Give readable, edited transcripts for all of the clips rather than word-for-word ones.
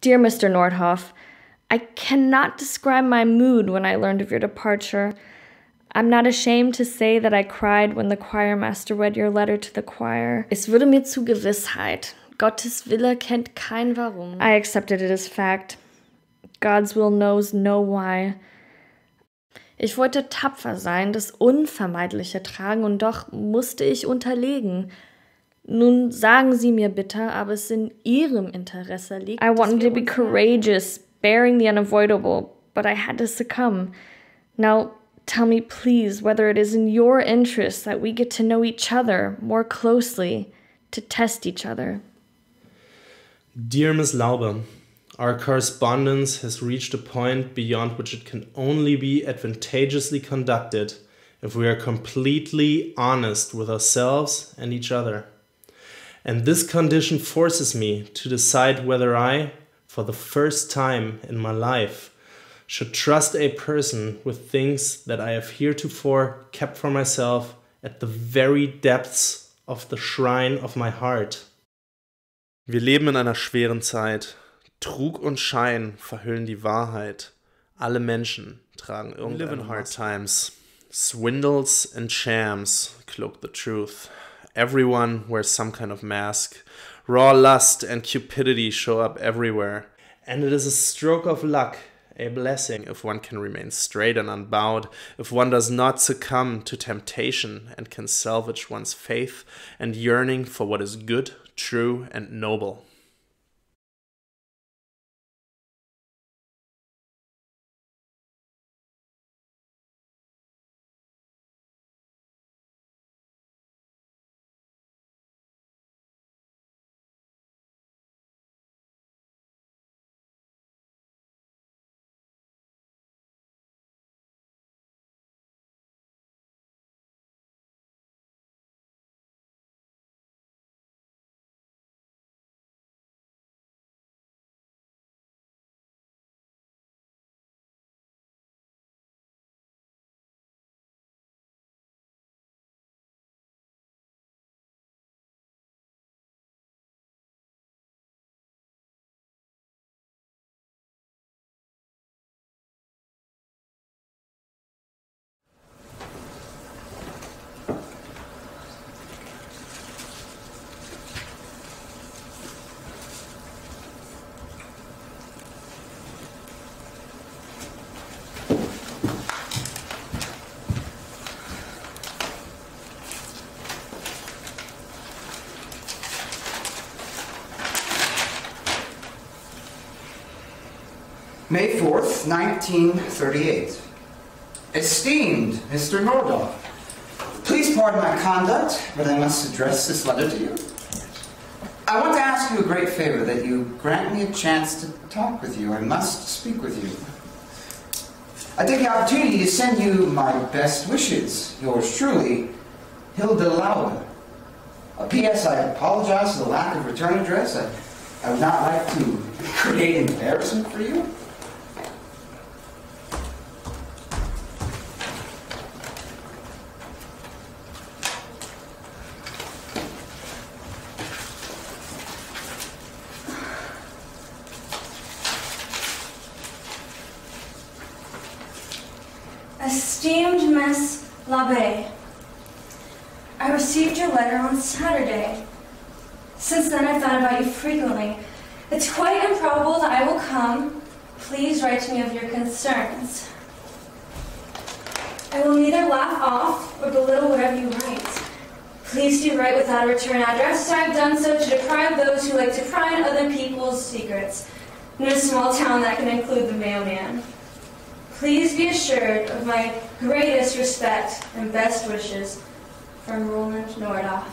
Dear Mr. Nordhoff, I cannot describe my mood when I learned of your departure. I'm not ashamed to say that I cried when the choirmaster read your letter to the choir. Es würde mir zu Gewissheit. Gottes Wille kennt kein Warum. I accepted it as fact. God's will knows no why. Ich wollte tapfer sein, das Unvermeidliche tragen, und doch musste ich unterlegen. Nun sagen Sie mir bitte, aber es in Ihrem Interesse liegt. I wanted to be courageous, bearing the unavoidable, but I had to succumb. Now tell me, please, whether it is in your interest that we get to know each other more closely, to test each other. Dear Miss Laube, our correspondence has reached a point beyond which it can only be advantageously conducted if we are completely honest with ourselves and each other. And this condition forces me to decide whether I, for the first time in my life, should trust a person with things that I have heretofore kept for myself at the very depths of the shrine of my heart. Wir leben in einer schweren Zeit. Trug und Schein verhüllen die Wahrheit. Alle Menschen tragen irgendeine hard times. Swindles and shams cloak the truth. Everyone wears some kind of mask. Raw lust and cupidity show up everywhere. And it is a stroke of luck, a blessing, if one can remain straight and unbowed, if one does not succumb to temptation and can salvage one's faith and yearning for what is good, true, and noble. May 4th, 1938. Esteemed Mr. Nordhoff, please pardon my conduct, but I must address this letter to you. I want to ask you a great favor, that you grant me a chance to talk with you. I must speak with you. I take the opportunity to send you my best wishes. Yours truly, Hilde Laube. P.S. I apologize for the lack of return address. I would not like to create embarrassment for you. Esteemed Miss Laube, I received your letter on Saturday. Since then I've thought about you frequently. It's quite improbable that I will come. Please write to me of your concerns. I will neither laugh off or belittle whatever you write. Please do write without a return address, so I have done so to deprive those who like to pry into other people's secrets. In a small town that can include the mailman. Please be assured of my greatest respect and best wishes from Roland Nordhoff.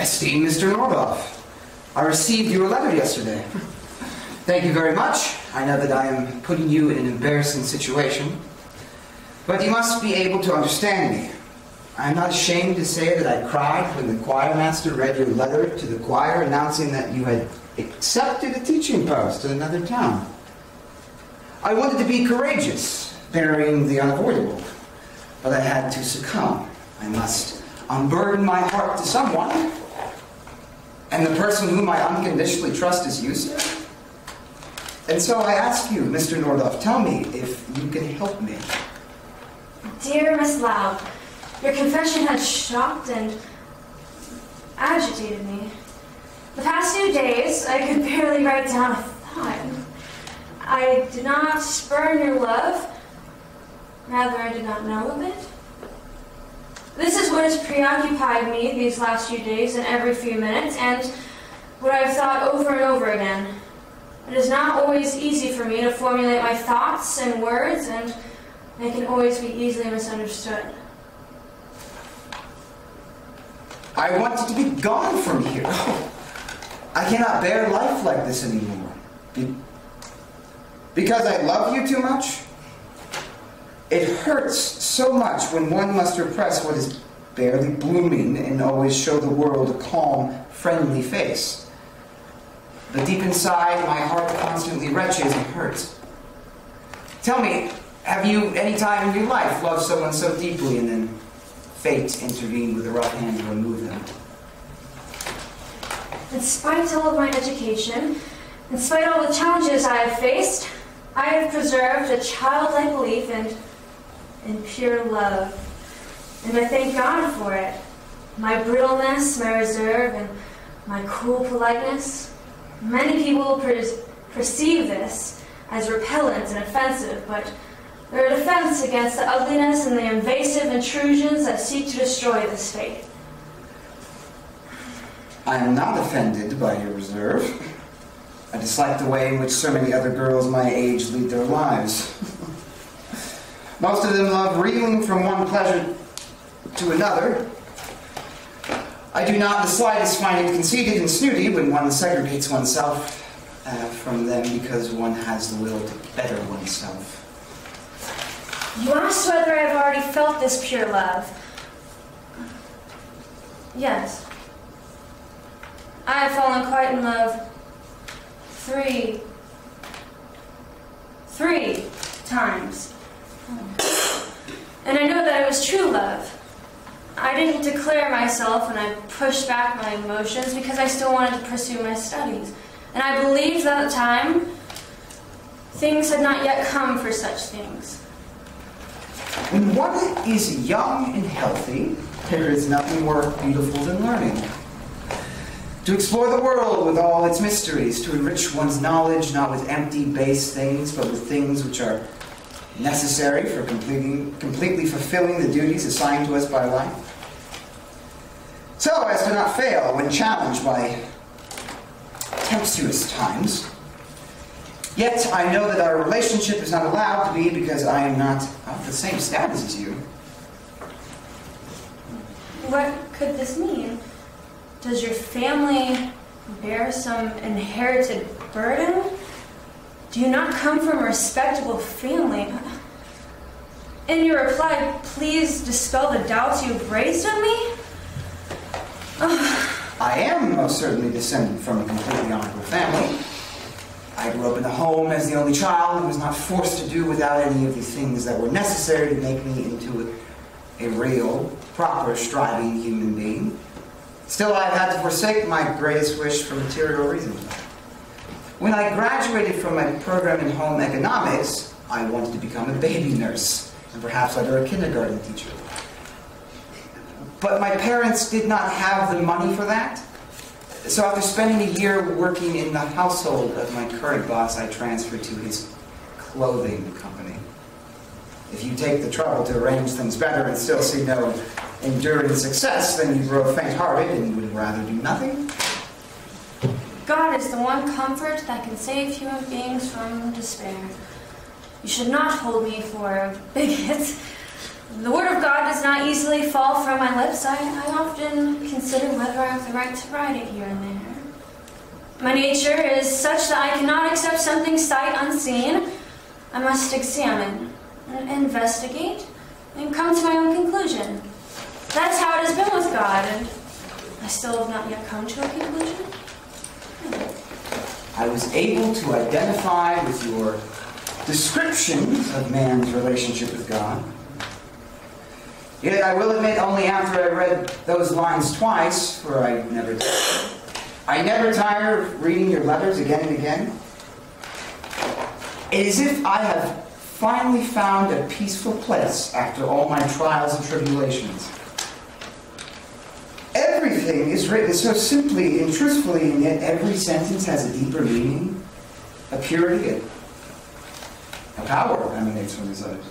Esteemed Mr. Nordhoff, I received your letter yesterday. Thank you very much. I know that I am putting you in an embarrassing situation, but you must be able to understand me. I am not ashamed to say that I cried when the choirmaster read your letter to the choir announcing that you had except to the teaching post in another town. I wanted to be courageous, bearing the unavoidable, but I had to succumb. I must unburden my heart to someone, and the person whom I unconditionally trust is Louisa. And so I ask you, Mr. Nordhoff, tell me if you can help me. Dear Miss Laube, your confession has shocked and agitated me. The past 2 days, I could barely write down a thought. I did not spurn your love. Rather, I did not know of it. This is what has preoccupied me these last few days and every few minutes, and what I have thought over and over again. It is not always easy for me to formulate my thoughts and words, and they can always be easily misunderstood. I wanted to be gone from here. I cannot bear life like this anymore. Because I love you too much? It hurts so much when one must repress what is barely blooming and always show the world a calm, friendly face. But deep inside, my heart constantly retches and hurts. Tell me, have you any time in your life loved someone so deeply and then fate intervened with a rough hand to remove them? In spite of all of my education, in spite of all the challenges I have faced, I have preserved a childlike belief in pure love. And I thank God for it. My brittleness, my reserve, and my cool politeness. Many people perceive this as repellent and offensive, but they're a defense against the ugliness and the invasive intrusions that seek to destroy this faith. I am not offended by your reserve. I dislike the way in which so many other girls my age lead their lives. Most of them love reeling from one pleasure to another. I do not in the slightest find it conceited and snooty when one segregates oneself from them because one has the will to better oneself. You asked whether I have already felt this pure love. Yes. I have fallen quite in love three times. And I know that it was true love. I didn't declare myself and I pushed back my emotions because I still wanted to pursue my studies. And I believed that at the time things had not yet come for such things. When one is young and healthy, there is nothing more beautiful than learning. To explore the world with all its mysteries, to enrich one's knowledge, not with empty, base things, but with things which are necessary for completely fulfilling the duties assigned to us by life. So as to not fail when challenged by tempestuous times. Yet I know that our relationship is not allowed to be because I am not of the same status as you. What could this mean? Does your family bear some inherited burden? Do you not come from a respectable family? In your reply, please dispel the doubts you've raised of me? Oh. I am most certainly descended from a completely honorable family. I grew up in a home as the only child and was not forced to do without any of the things that were necessary to make me into a real, proper, striving human being. Still, I've had to forsake my greatest wish for material reasons. When I graduated from my program in home economics, I wanted to become a baby nurse and perhaps later a kindergarten teacher. But my parents did not have the money for that. So after spending a year working in the household of my current boss, I transferred to his clothing company. If you take the trouble to arrange things better and still see no enduring success, then you grow faint-hearted and would rather do nothing. God is the one comfort that can save human beings from despair. You should not hold me for a bigot. The word of God does not easily fall from my lips. I often consider whether I have the right to write it here and there. My nature is such that I cannot accept something sight unseen. I must examine, and investigate, and come to my own conclusion. That's how it has been with God, and I still have not yet come to a conclusion. I was able to identify with your descriptions of man's relationship with God. Yet I will admit, only after I read those lines twice, for I never did, I never tire of reading your letters again and again. It is as if I have finally found a peaceful place after all my trials and tribulations. Everything is written so simply and truthfully, and yet every sentence has a deeper meaning, a purity, a power emanates from these letters.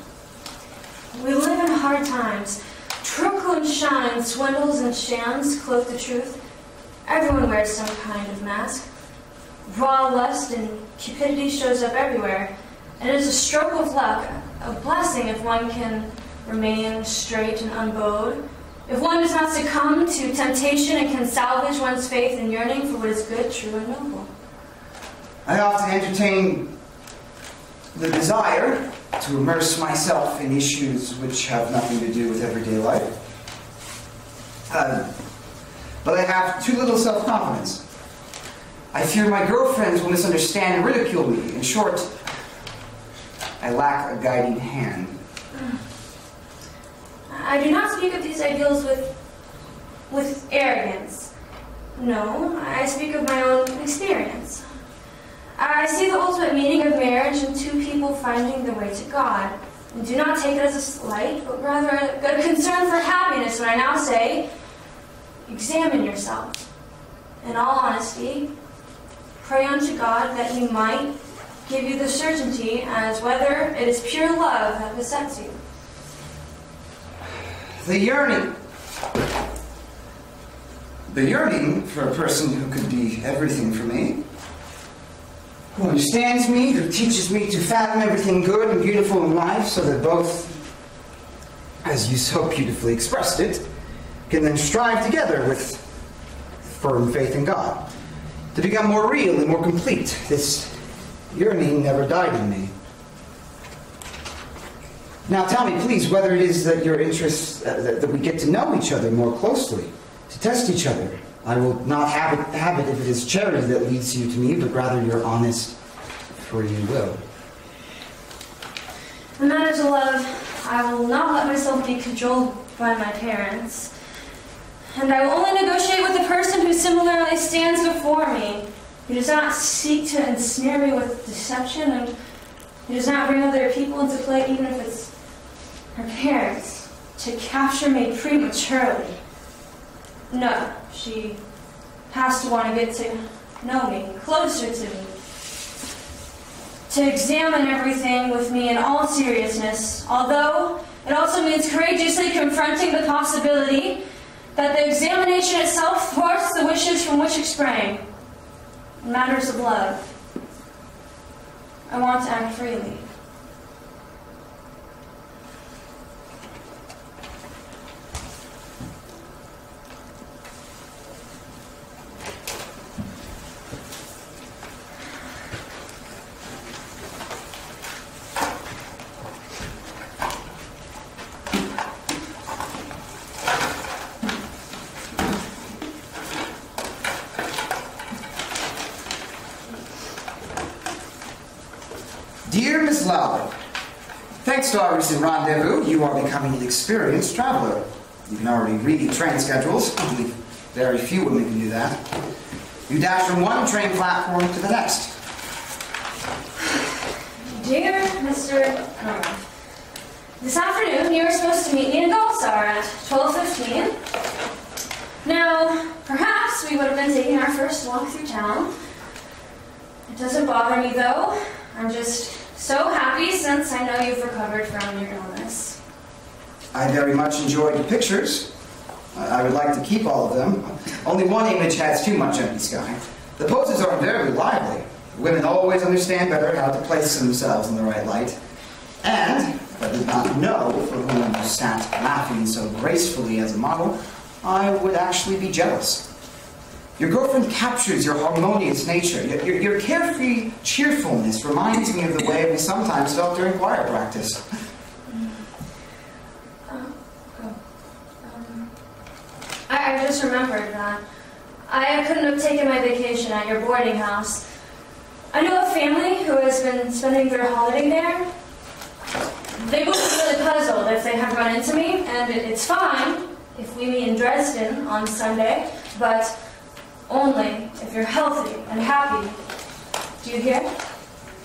We live in hard times. Truck and shine, swindles and shams clothe the truth. Everyone wears some kind of mask. Raw lust and cupidity shows up everywhere. It is a stroke of luck, a blessing if one can remain straight and unbowed. If one does not succumb to temptation and can salvage one's faith and yearning for what is good, true, and noble. I often entertain the desire to immerse myself in issues which have nothing to do with everyday life. But I have too little self-confidence. I fear my girlfriends will misunderstand and ridicule me. In short, I lack a guiding hand. I do not speak of these ideals with arrogance. No, I speak of my own experience. I see the ultimate meaning of marriage in two people finding their way to God. And do not take it as a slight, but rather a concern for happiness when I now say, examine yourself. In all honesty, pray unto God that He might give you the certainty as whether it is pure love that besets you. The yearning for a person who could be everything for me, who understands me, who teaches me to fathom everything good and beautiful in life, so that both, as you so beautifully expressed it, can then strive together with firm faith in God, to become more real and more complete. This yearning never died in me. Now tell me, please, whether it is that your interests, that we get to know each other more closely, to test each other. I will not have it if it is charity that leads you to me, but rather your honest free will. In matters of love, I will not let myself be cajoled by my parents. And I will only negotiate with the person who similarly stands before me, who does not seek to ensnare me with deception, and who does not bring other people into play, even if it's her parents, to capture me prematurely. No, she has to want to get to know me, closer to me, to examine everything with me in all seriousness, although it also means courageously confronting the possibility that the examination itself thwarts the wishes from which it sprang. In matters of love, I want to act freely. Thanks to our recent rendezvous, you are becoming an experienced traveler. You can already read train schedules. Only very few women can do that. You dash from one train platform to the next. Dear Mr. Nordhoff, this afternoon you were supposed to meet me in Gulf Star at 12:15. Now, perhaps we would have been taking our first walk through town. It doesn't bother me though. I'm just so happy since I know you've recovered from your illness. I very much enjoyed the pictures. I would like to keep all of them. Only one image has too much empty sky. The poses are very lively. Women always understand better how to place themselves in the right light. And, if I did not know for whom you sat laughing so gracefully as a model, I would actually be jealous. Your girlfriend captures your harmonious nature. Your carefree cheerfulness reminds me of the way we sometimes felt during choir practice. I just remembered that. I couldn't have taken my vacation at your boarding house. Dresden spending their holiday there, they would be really puzzled if they had run into me, and it's fine if we meet in Dresden on Sunday, but only if you're healthy and happy. Do you hear?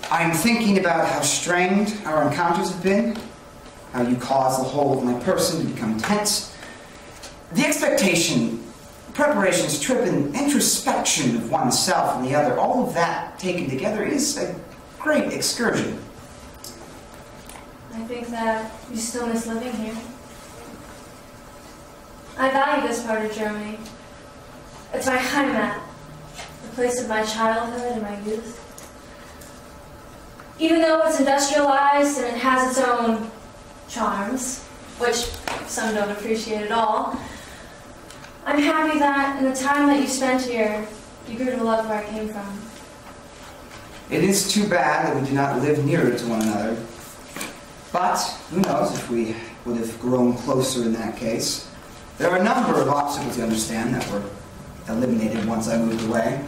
I'm thinking about how strained our encounters have been, how you caused the whole of my person to become tense. The expectation, preparations, trip, and introspection of oneself and the other, all of that taken together is a great excursion. I think that you still miss living here. I value this part of Germany. It's my Heimat, the place of my childhood and my youth. Even though it's industrialized and it has its own charms, which some don't appreciate at all, I'm happy that in the time that you spent here, you grew to love where I came from. It is too bad that we do not live nearer to one another. But who knows if we would have grown closer in that case. There are a number of obstacles, you understand, that were eliminated once I moved away.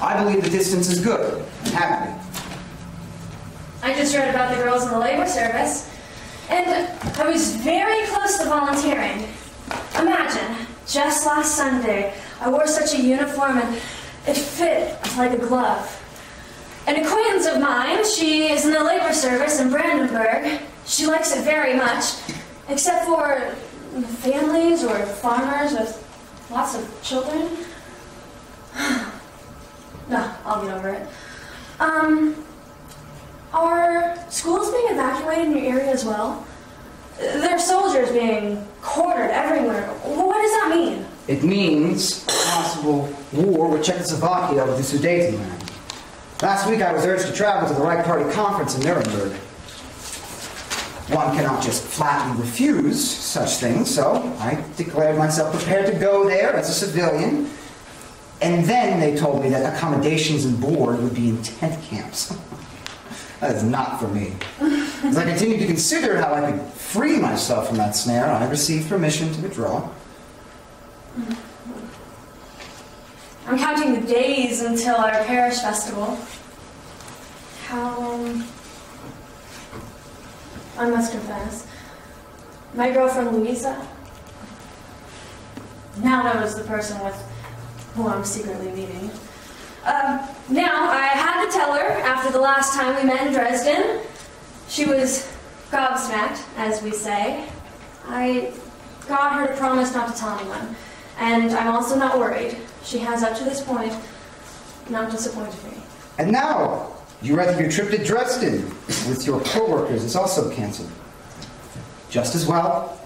I believe the distance is good. I'm happy. I just read about the girls in the labor service, and I was very close to volunteering. Imagine, just last Sunday, I wore such a uniform and it fit like a glove. An acquaintance of mine, she is in the labor service in Brandenburg. She likes it very much, except for families or farmers with lots of children. No, I'll get over it. Are schools being evacuated in your area as well? There are soldiers being quartered everywhere. What does that mean? It means possible war with Czechoslovakia over the Sudetenland. Last week I was urged to travel to the Right Party conference in Nuremberg. One cannot just flatly refuse such things, so I declared myself prepared to go there as a civilian. And then they told me that accommodations and board would be in tent camps. That is not for me. As I continued to consider how I could free myself from that snare, I received permission to withdraw. I'm counting the days until our parish festival. How... I must confess, my girlfriend Louisa now knows the person with who I'm secretly meeting. Now, I had to tell her, after the last time we met in Dresden, she was gobsmacked, as we say. I got her to promise not to tell anyone, and I'm also not worried. She has, up to this point, not disappointed me. And now, you read that your trip to Dresden with your co-workers is also cancelled. Just as well.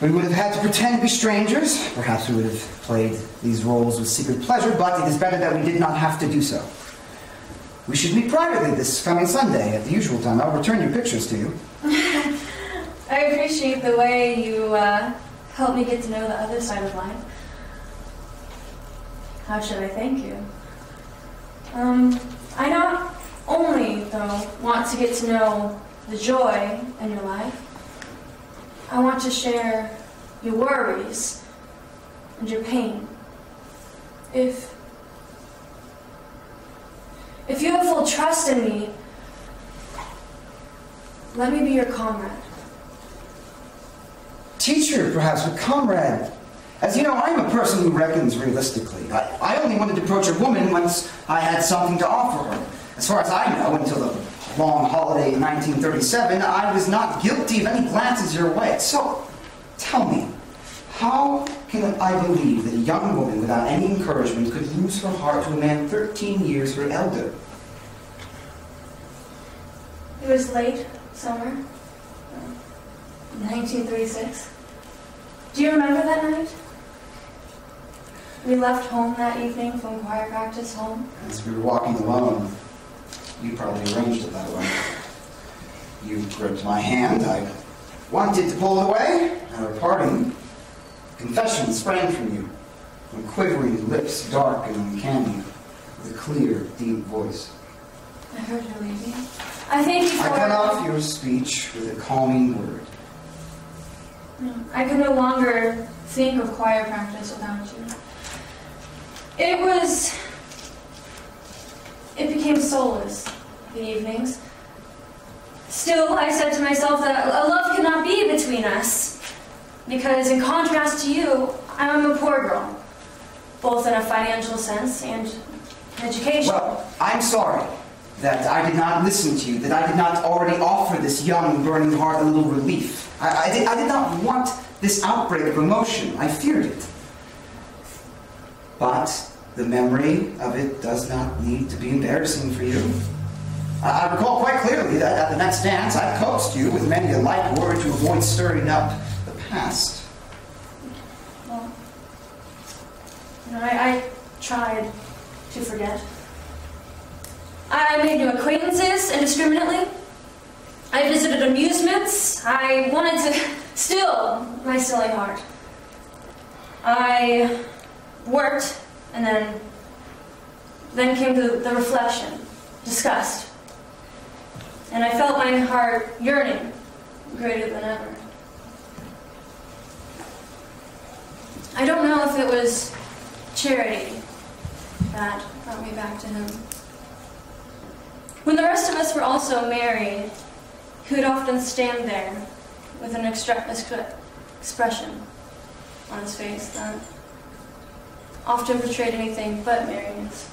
We would have had to pretend to be strangers. Perhaps we would have played these roles with secret pleasure, but it is better that we did not have to do so. We should meet privately this coming Sunday at the usual time. I'll return your pictures to you. I appreciate the way you helped me get to know the other side of life. How should I thank you? I not only, though, want to get to know the joy in your life, I want to share your worries and your pain. If you have full trust in me, let me be your comrade. Teacher, perhaps, but comrade. As you know, I'm a person who reckons realistically. I only wanted to approach a woman once I had something to offer her. As far as I know, until the long holiday in 1937, I was not guilty of any glances your way. So, tell me, how can I believe that a young woman without any encouragement could lose her heart to a man 13 years her elder? It was late summer, 1936. Do you remember that night? We left home that evening from choir practice home. As we were walking alone, you probably arranged it that way. You gripped my hand. I wanted to pull it away. At our parting, confession sprang from you, from quivering lips, dark and uncanny, with a clear, deep voice. I heard her leaving. I thank you for... I cut off your speech with a calming word. I could no longer think of choir practice without you. It became soulless. in evenings. Still, I said to myself that a love cannot be between us, because in contrast to you, I'm a poor girl, both in a financial sense and an education. Well, I'm sorry that I did not listen to you, that I did not already offer this young, burning heart a little relief. I did not want this outbreak of emotion. I feared it. But the memory of it does not need to be embarrassing for you. I recall quite clearly that at the next dance I coaxed you with many a light word to avoid stirring up the past. Well, you know, I tried to forget. I made new acquaintances indiscriminately. I visited amusements. I wanted to still my silly heart. I worked, and then came the reflection, disgust. And I felt my heart yearning greater than ever. I don't know if it was charity that brought me back to him. When the rest of us were also married, he would often stand there with an expression on his face that often portrayed anything but merriness.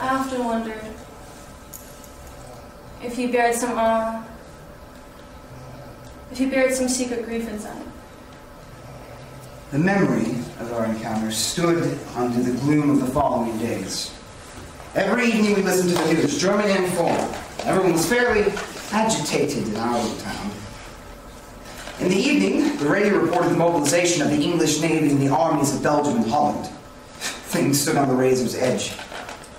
I often wondered if he buried some awe, if he buried some secret grief inside. The memory of our encounter stood under the gloom of the following days. Every evening we listened to the news, German and foreign. Everyone was fairly agitated in our little town. In the evening, the radio reported the mobilization of the English Navy and the armies of Belgium and Holland. Things stood on the razor's edge.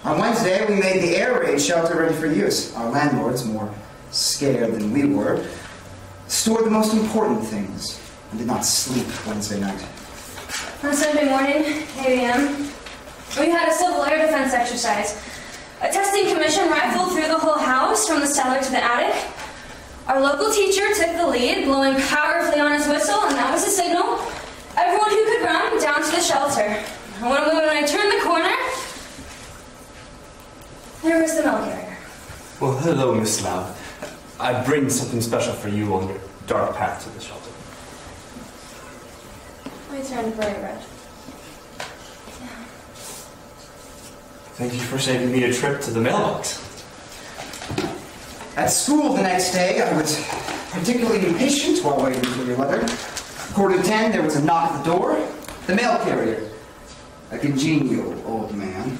On Wednesday, we made the air raid shelter ready for use. Our landlords, more scared than we were, stored the most important things and did not sleep Wednesday night. On Sunday morning, 8 a.m., we had a civil air defense exercise. A testing commission rifled through the whole house, from the cellar to the attic. Our local teacher took the lead, blowing powerfully on his whistle, and that was the signal. Everyone who could run, down to the shelter. And when I turned the corner, there was the mail carrier. Well, hello, Miss Laube. I bring something special for you on your dark path to the shelter. I turned very red. Thank you for saving me a trip to the mailbox. At school the next day, I was particularly impatient while waiting for your letter. 10:15, there was a knock at the door. The mail carrier, a congenial old man.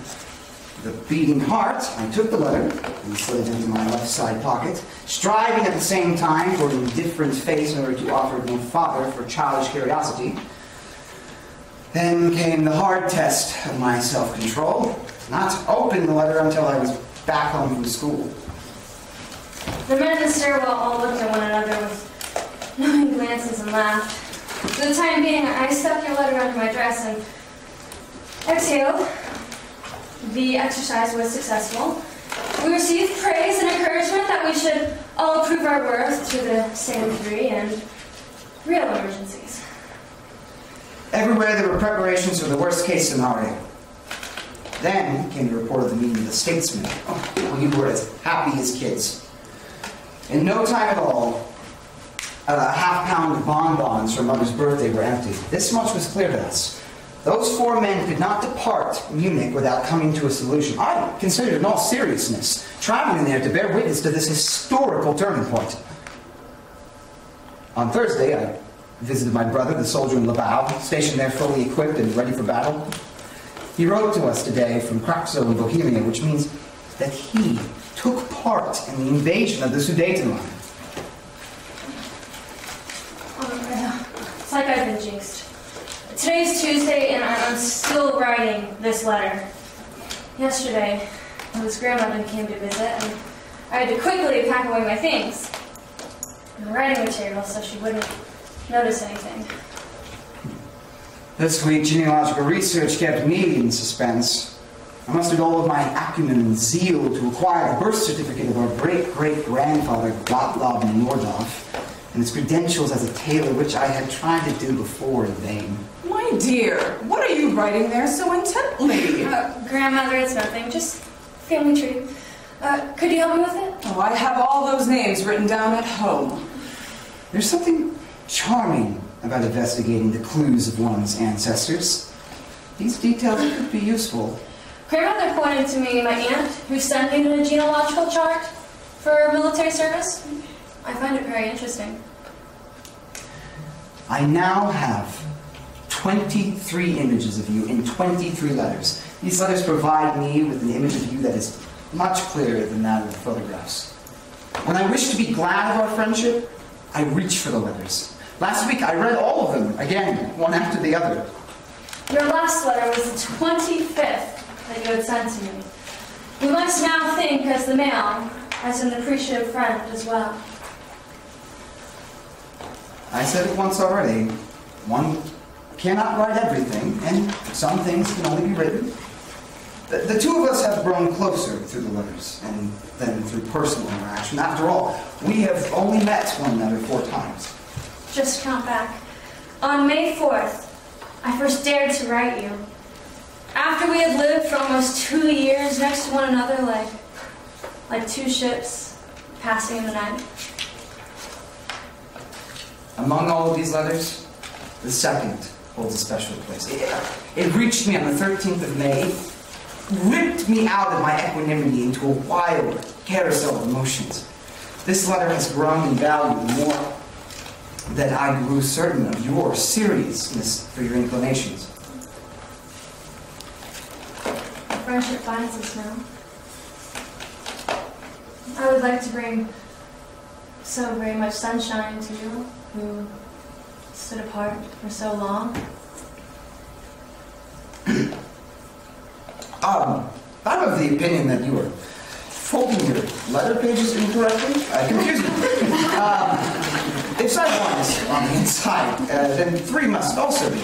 With a beating heart, I took the letter and slid it into my left side pocket, striving at the same time for an indifferent face in order to offer it my father for childish curiosity. Then came the hard test of my self-control. Not to open the letter until I was back home from school. The men in the stairwell all looked at one another with knowing glances and laughed. For the time being, I stuck your letter under my dress and exhaled. The exercise was successful. We received praise and encouragement that we should all prove our worth to the same degree and real emergencies. Everywhere there were preparations for the worst-case scenario. Then came the report of the meeting of the statesmen. Oh, we were as happy as kids. In no time at all, a half-pound of bonbons for Mother's birthday were empty. This much was clear to us. Those four men could not depart Munich without coming to a solution. I considered, in all seriousness, traveling there to bear witness to this historical turning point. On Thursday, I visited my brother, the soldier in Lebau, stationed there fully equipped and ready for battle. He wrote to us today from Krakow in Bohemia, which means that he took part in the invasion of the Sudetenland. It's like I've been jinxed. Today's Tuesday, and I'm still writing this letter. Yesterday, his grandmother came to visit, and I had to quickly pack away my things and writing material so she wouldn't notice anything. This week, genealogical research kept me in suspense. I mustered all of my acumen and zeal to acquire the birth certificate of our great-great-grandfather, Gottlob Nordhoff, and his credentials as a tailor, which I had tried to do before in vain. My dear, what are you writing there so intently? Grandmother, it's nothing. Just family tree. Could you help me with it? Oh, I have all those names written down at home. There's something charming about investigating the clues of one's ancestors. These details could be useful. Grandmother pointed to me my aunt, who sent me the genealogical chart for military service. I find it very interesting. I now have 23 images of you in 23 letters. These letters provide me with an image of you that is much clearer than that of the photographs. When I wish to be glad of our friendship, I reach for the letters. Last week I read all of them, again, one after the other. Your last letter was the 25th that you had sent to me. We must now think as the mail, as an appreciative friend as well. I said it once already. One cannot write everything, and some things can only be written. The two of us have grown closer through the letters and then through personal interaction. After all, we have only met one another 4 times. Just count back. On May 4th, I first dared to write you. After we had lived for almost 2 years next to one another, like 2 ships passing in the night. Among all of these letters, the second holds a special place. It reached me on the 13th of May, ripped me out of my equanimity into a wild carousel of emotions. This letter has grown in value more than I grew certain of your seriousness for your inclinations. Friendship finds us now. I would like to bring so very much sunshine to you who stood apart for so long. I'm of the opinion that you are folding your letter pages incorrectly. Confusing. If side one is on the inside, then 3 must also be.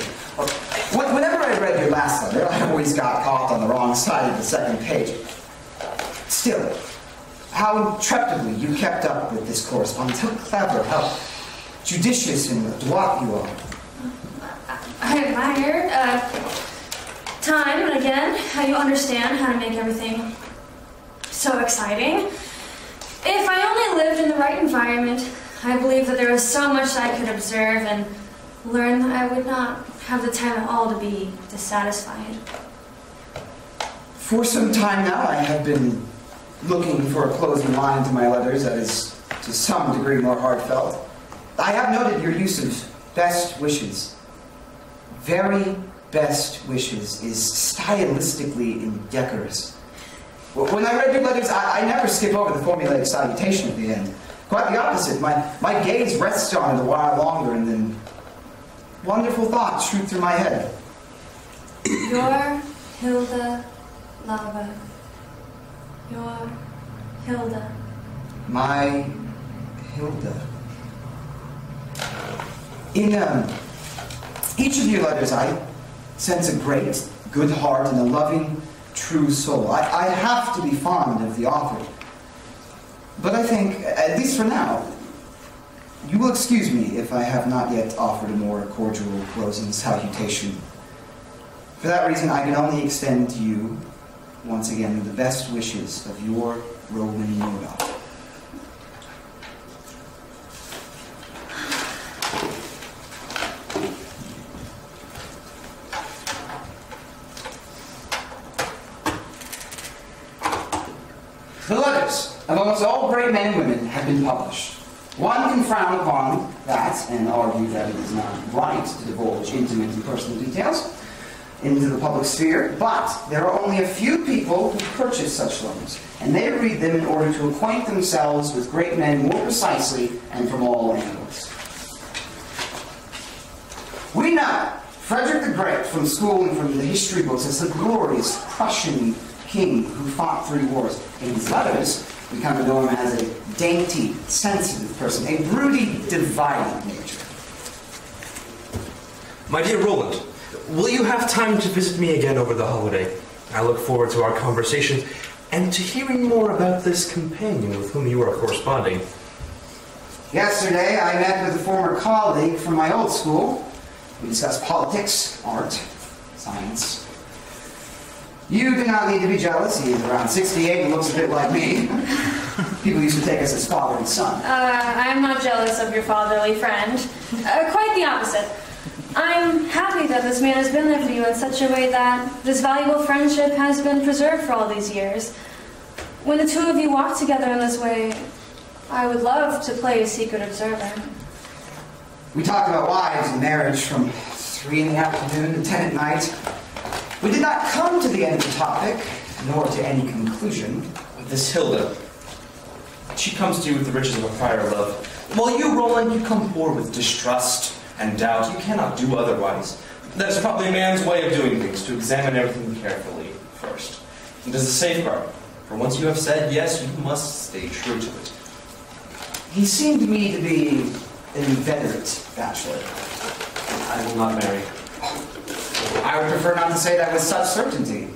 Whenever I read your last letter, I always got caught on the wrong side of the 2nd page. Still, how intrepidly you kept up with this correspondence. How clever, how judicious and adroit you are. I admire time and again how you understand how to make everything so exciting. If I only lived in the right environment, I believe that there was so much that I could observe and learn that I would not have the time at all to be dissatisfied. For some time now, I have been looking for a closing line to my letters that is to some degree more heartfelt. I have noted your use of best wishes. Very best wishes is stylistically indecorous. When I read your letters, I never skip over the formulaic salutation at the end. Quite the opposite. My gaze rests on it a while longer, and then wonderful thoughts shoot through my head. Your Hilde Laube. Your Hilde. My Hilde. In each of your letters, I sense a great, good heart and a loving, true soul. I have to be fond of the author. But I think, at least for now, you will excuse me if I have not yet offered a more cordial closing salutation. For that reason, I can only extend to you, once again, the best wishes of your Roland Nordhoff. The letters of almost all great men and women have been published. One can frown upon that and argue that it is not right to divulge intimate and personal details into the public sphere, but there are only a few people who purchase such letters, and they read them in order to acquaint themselves with great men more precisely and from all angles. We know Frederick the Great from school and from the history books as the glorious Prussian king who fought 3 wars. In his letters, we come to know him as a dainty, sensitive person, a broody, divided nature. My dear Roland, will you have time to visit me again over the holiday? I look forward to our conversations and to hearing more about this companion with whom you are corresponding. Yesterday, I met with a former colleague from my old school. We discussed politics, art, science. You do not need to be jealous. He is around 68 and looks a bit like me. People used to take us as father and son. I'm not jealous of your fatherly friend. Quite the opposite. I'm happy that this man has been there for you in such a way that this valuable friendship has been preserved for all these years. When the two of you walk together in this way, I would love to play a secret observer. We talked about wives and marriage from 3 in the afternoon to 10 at night. We did not come to the end of the topic, nor to any conclusion. This Hilda, she comes to you with the riches of a prior love. While you, Roland, you come forward with distrust and doubt. You cannot do otherwise. That's probably a man's way of doing things, to examine everything carefully first. It is a safeguard, for once you have said yes, you must stay true to it. He seemed to me to be an inveterate bachelor. I will not marry. I would prefer not to say that with such certainty.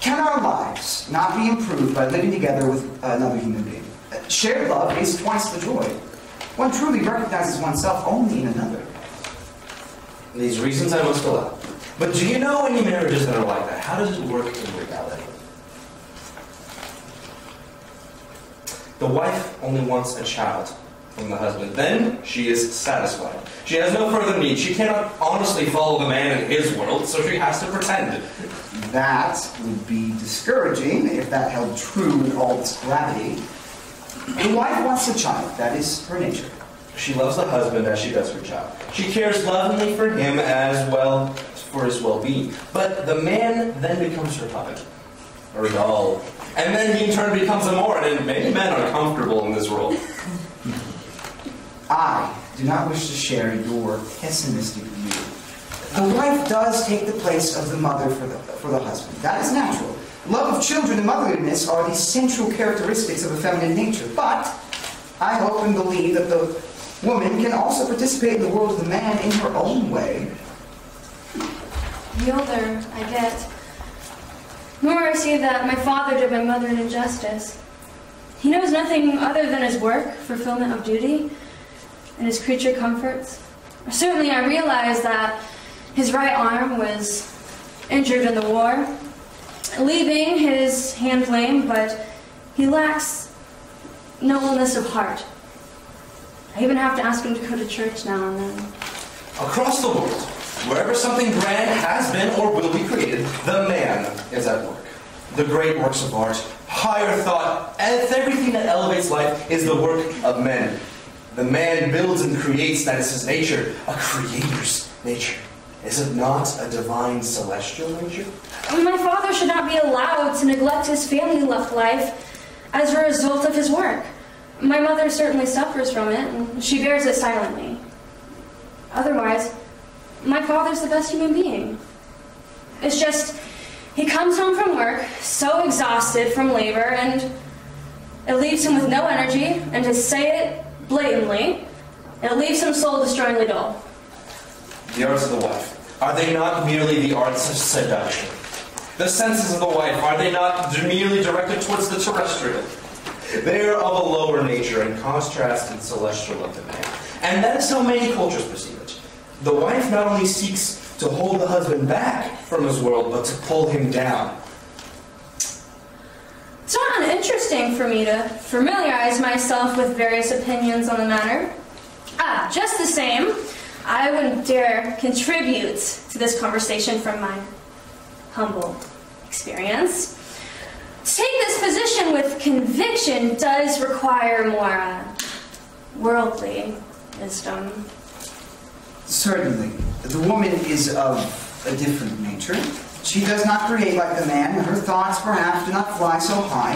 Can our lives not be improved by living together with another human being? Shared love is twice the joy. One truly recognizes oneself only in another. These reasons I must allow. But do you know any marriages that are like that? How does it work in reality? The wife only wants a child from the husband. Then she is satisfied. She has no further need. She cannot honestly follow the man in his world, so she has to pretend. That would be discouraging if that held true in all its gravity. The wife wants a child. That is her nature. She loves the husband as she does her child. She cares lovingly for him as well for his well-being. But the man then becomes her puppet. Or doll. And then he in turn becomes a moron, and many men are comfortable in this world. I do not wish to share your pessimistic view. The wife does take the place of the mother for the husband. That is natural. Love of children and motherliness are the central characteristics of a feminine nature. But I hope and believe that the woman can also participate in the world of the man in her own way. The older I get, the more I see that my father did my mother an injustice. He knows nothing other than his work, fulfillment of duty, and his creature comforts. Certainly I realize that his right arm was injured in the war, leaving his hand lame, but he lacks nobleness of heart. I even have to ask him to go to church now and then. Across the world, wherever something grand has been or will be created, the man is at work. The great works of art, higher thought, everything that elevates life is the work of men. The man builds and creates, that is his nature, a creator's nature. Is it not a divine celestial nature? My father should not be allowed to neglect his family-loved life as a result of his work. My mother certainly suffers from it, and she bears it silently. Otherwise, my father's the best human being. It's just, he comes home from work, so exhausted from labor, and it leaves him with no energy, and to say it blatantly, it leaves him soul-destroyingly dull. The arts of the wife, are they not merely the arts of seduction? The senses of the wife, are they not merely directed towards the terrestrial? They are of a lower nature in contrast to the celestial of the man. And that is how many cultures perceive it. The wife not only seeks to hold the husband back from his world, but to pull him down. It's not uninteresting for me to familiarize myself with various opinions on the matter. Just the same, I wouldn't dare contribute to this conversation from my humble experience. To take this position with conviction does require more worldly wisdom. Certainly. The woman is of a different nature. She does not create like the man, and her thoughts, perhaps, do not fly so high.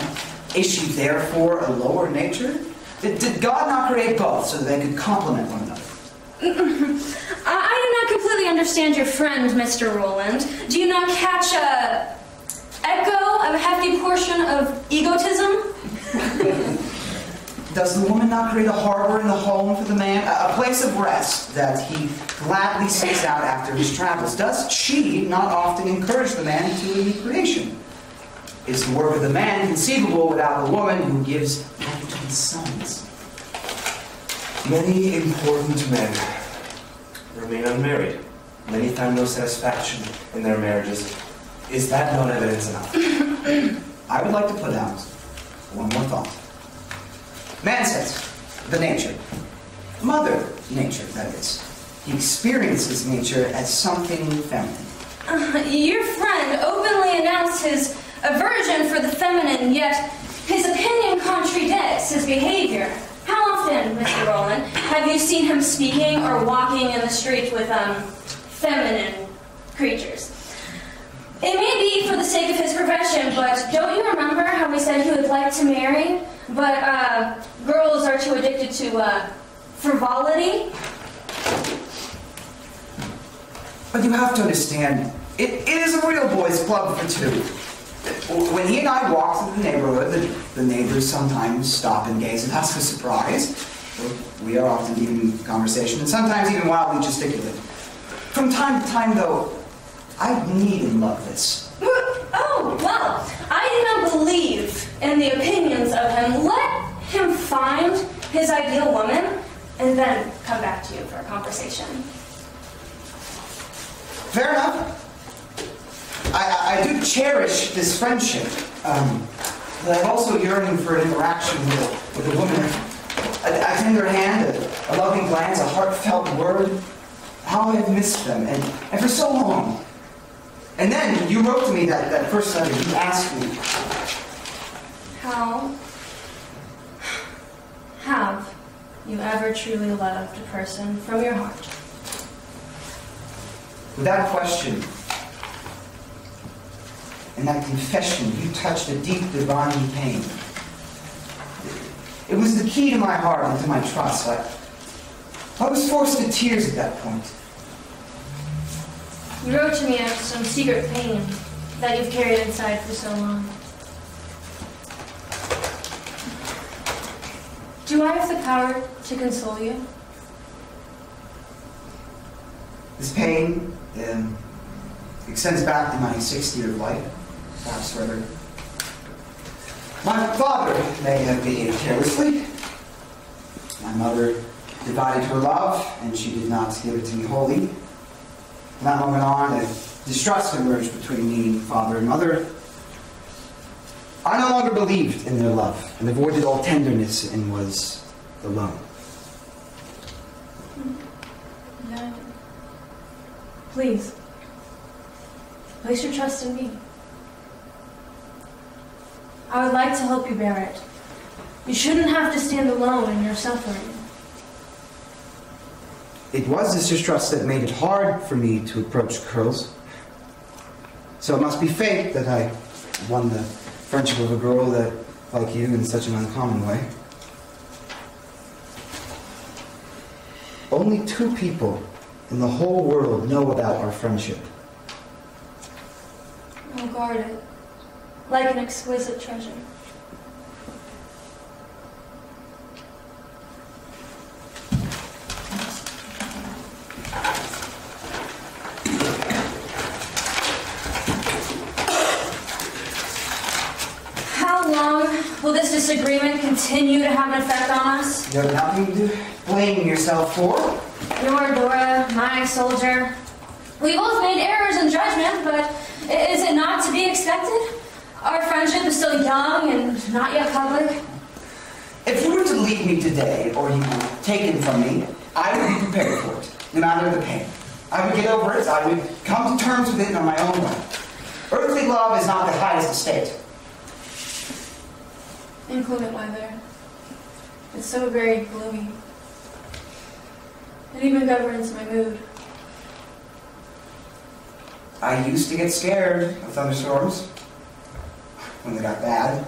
Is she, therefore, a lower nature? Did God not create both so that they could complement one another? I do not completely understand your friend, Mr. Roland. Do you not catch an echo of a hefty portion of egotism? Does the woman not create a harbor and a home for the man, a place of rest that he gladly seeks out after his travels? Does she not often encourage the man into a new creation? Is the work of the man conceivable without the woman who gives life and sons? Many important men remain unmarried. Many find no satisfaction in their marriages. Is that not evidence enough? I would like to put out one more thought. Man says, the nature, mother nature, that is. He experiences nature as something feminine. Your friend openly announced his aversion for the feminine, yet his opinion contradicts his behavior. How often, Mr. Roland, have you seen him speaking or walking in the streets with feminine creatures? It may be for the sake of his profession, but don't you remember how we said he would like to marry, but girls are too addicted to frivolity? But you have to understand, it is a real boys' club for two. When he and I walk through the neighborhood, the neighbors sometimes stop and gaze at us with surprise. We are often deep in conversation, and sometimes even wildly gesticulate. From time to time, though, I need and love this. Oh, well, I do not believe in the opinions of him. Let him find his ideal woman, and then come back to you for a conversation. Fair enough. I do cherish this friendship, but I'm also yearning for an interaction with a woman. A tender hand, a loving glance, a heartfelt word. How I've missed them, and for so long. And then you wrote to me that first letter. You asked me. How have you ever truly loved a person from your heart? With that question and that confession, you touched a deep divine pain. It was the key to my heart and to my trust. I was forced to tears at that point. You wrote to me of some secret pain that you've carried inside for so long. Do I have the power to console you? This pain extends back to my sixth year of life, perhaps further. My father may have behaved carelessly. My mother divided her love, and she did not give it to me wholly. From that moment on, a distrust emerged between me, father, and mother. I no longer believed in their love and avoided all tenderness and was alone. No. Please, place your trust in me. I would like to help you bear it. You shouldn't have to stand alone in your suffering. It was this distrust that made it hard for me to approach girls. So it must be fate that I won the friendship of a girl that, like you, in such an uncommon way. Only two people in the whole world know about our friendship. Oh, guard it, like an exquisite treasure. Will this disagreement continue to have an effect on us? You have nothing to blame yourself for. Nor, Dora, my soldier. We both made errors in judgment, but is it not to be expected? Our friendship is still young and not yet public. If you were to leave me today, or you were taken from me, I would be prepared for it, no matter the pain. I would get over it, I would come to terms with it on my own way. Earthly love is not the highest estate. Inclement weather. It's so very gloomy. It even governs my mood. I used to get scared of thunderstorms when they got bad.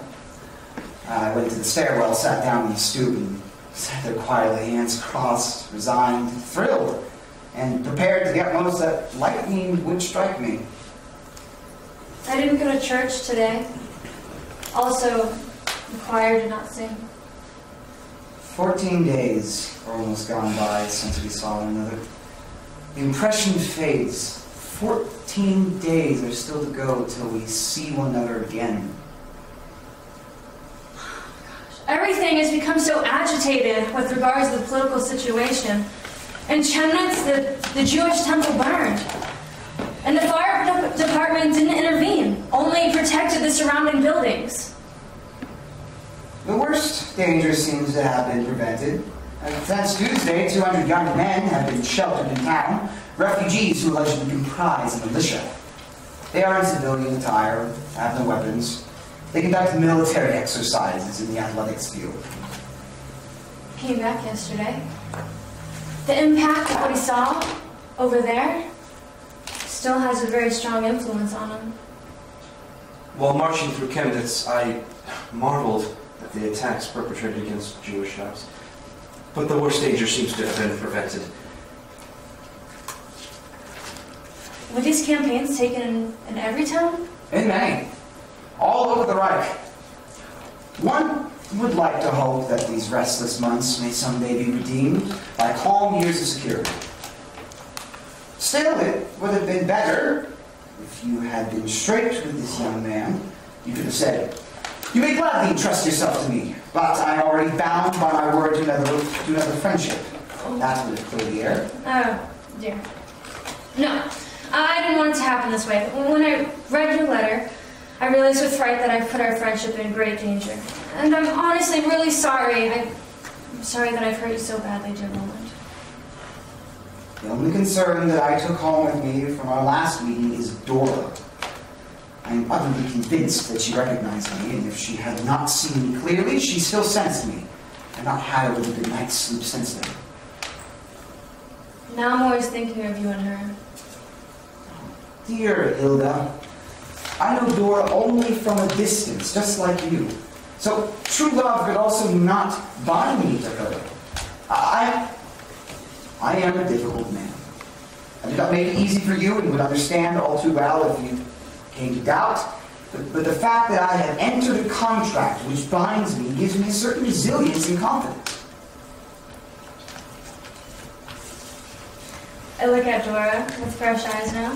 I went to the stairwell, sat down on the stoop, and sat there quietly, hands crossed, resigned, thrilled, and prepared to the utmost that lightning would strike me. I didn't go to church today. Also, the choir did not sing. 14 days are almost gone by since we saw one another. The impression fades. 14 days are still to go till we see one another again. Oh gosh. Everything has become so agitated with regards to the political situation. In Chemnitz, the Jewish temple burned, and the fire department government didn't intervene, only protected the surrounding buildings. The worst danger seems to have been prevented. Since Tuesday, 200 young men have been sheltered in town, refugees who allegedly comprise a militia. They are in civilian attire, have no weapons. They conduct military exercises in the athletics field. He came back yesterday. The impact of what he saw over there still has a very strong influence on him. While marching through Chemnitz, I marveled at the attacks perpetrated against Jewish shops. But the worst danger seems to have been prevented. Were these campaigns taken in every town? In many. All over the Reich. One would like to hope that these restless months may someday be redeemed by calm years of security. Still, it would have been better if you had been straight with this young man. You could have said, "You may gladly trust yourself to me, but I am already bound by my word to another friendship." That would have cleared the air. Oh, dear. No, I didn't want it to happen this way. When I read your letter, I realized with fright that I've put our friendship in great danger. And I'm honestly really sorry. I'm sorry that I've hurt you so badly, dear Roland. The only concern that I took home with me from our last meeting is Dora. I am utterly convinced that she recognized me, and if she had not seen me clearly, she still sensed me. And not had a really good night's sleep since then. Now I'm always thinking of you and her. Dear Hilda, I know Dora only from a distance, just like you. So true love could also not bind me to her. I am a difficult man. I did not make it easy for you and would understand all too well if you came to doubt. But the fact that I have entered a contract which binds me gives me a certain resilience and confidence. I look at Dora with fresh eyes now.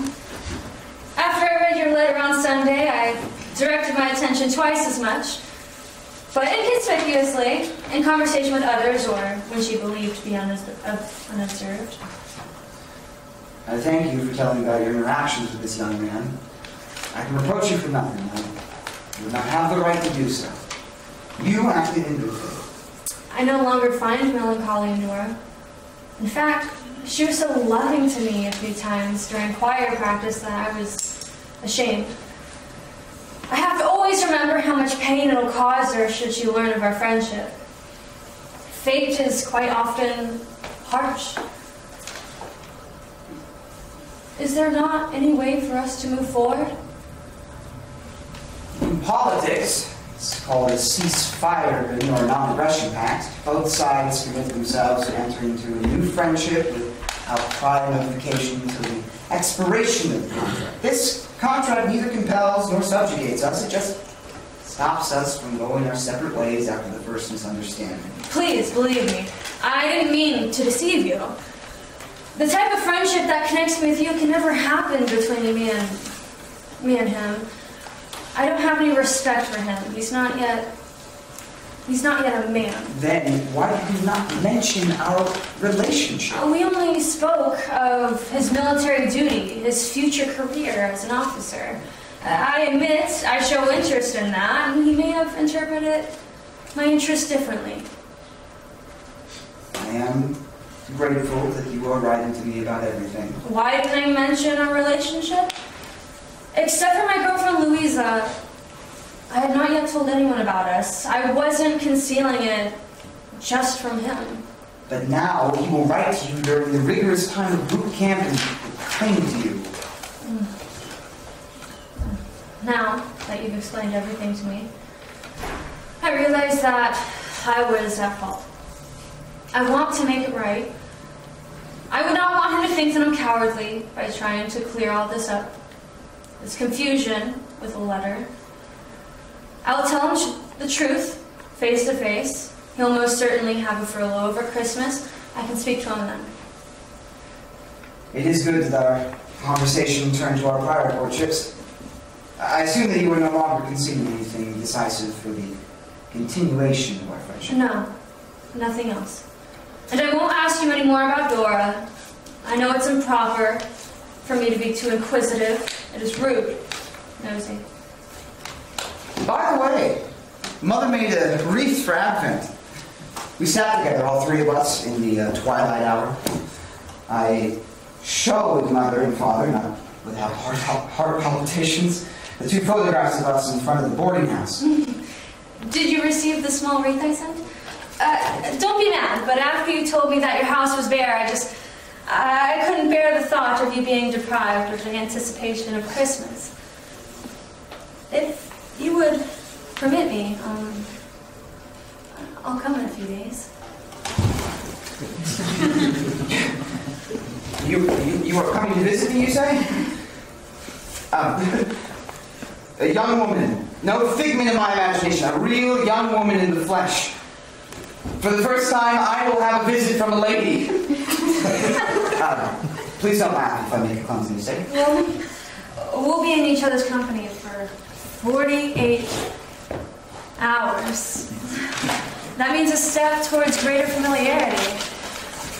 After I read your letter on Sunday, I directed my attention twice as much, but inconspicuously, in conversation with others or when she believed to be unobserved. I thank you for telling me about your interactions with this young man. I can reproach you for nothing, though. You would not have the right to do so. You acted in good faith. I no longer find melancholy in Dora. In fact, she was so loving to me a few times during choir practice that I was ashamed. I have to always remember how much pain it'll cause her should she learn of our friendship. Fate is quite often harsh. Is there not any way for us to move forward? In politics, it's called a ceasefire or non-aggression pact. Both sides commit themselves to entering into a new friendship without prior notification to the expiration of the contract. This contract neither compels nor subjugates us. It just stops us from going our separate ways after the first misunderstanding. Please believe me, I didn't mean to deceive you. The type of friendship that connects me with you can never happen between me and him. I don't have any respect for him. He's not yet a man. Then why did you not mention our relationship? We only spoke of his military duty, his future career as an officer. I admit I show interest in that, and he may have interpreted my interest differently. I am grateful that you are writing to me about everything. Why didn't I mention our relationship? Except for my girlfriend Louisa, I had not yet told anyone about us. I wasn't concealing it just from him. But now he will write to you during the rigorous time of boot camp and proclaim to you. Now that you've explained everything to me, I realize that I was at fault. I want to make it right. I would not want him to think that I'm cowardly by trying to clear all this up. This confusion with a letter. I'll tell him the truth, face to face. He'll most certainly have a furlough over Christmas. I can speak to him then. It is good that our conversation turned to our prior courtships. I assume that you are no longer considering anything decisive for the continuation of our friendship. No, nothing else. And I won't ask you any more about Dora. I know it's improper for me to be too inquisitive. It is rude. Nosy. By the way, Mother made a wreath for Advent. We sat together, all three of us, in the twilight hour. I showed Mother and Father, not without heart palpitations, the two photographs of us in front of the boarding house. Did you receive the small wreath I sent? Don't be mad, but after you told me that your house was bare, I couldn't bear the thought of you being deprived of the anticipation of Christmas. If you would permit me, I'll come in a few days. You are coming to visit me, you say? A young woman, no figment of my imagination, a real young woman in the flesh. For the first time, I will have a visit from a lady. Please don't laugh if I make a clumsy mistake. Well, we'll be in each other's company for 48 hours. That means a step towards greater familiarity.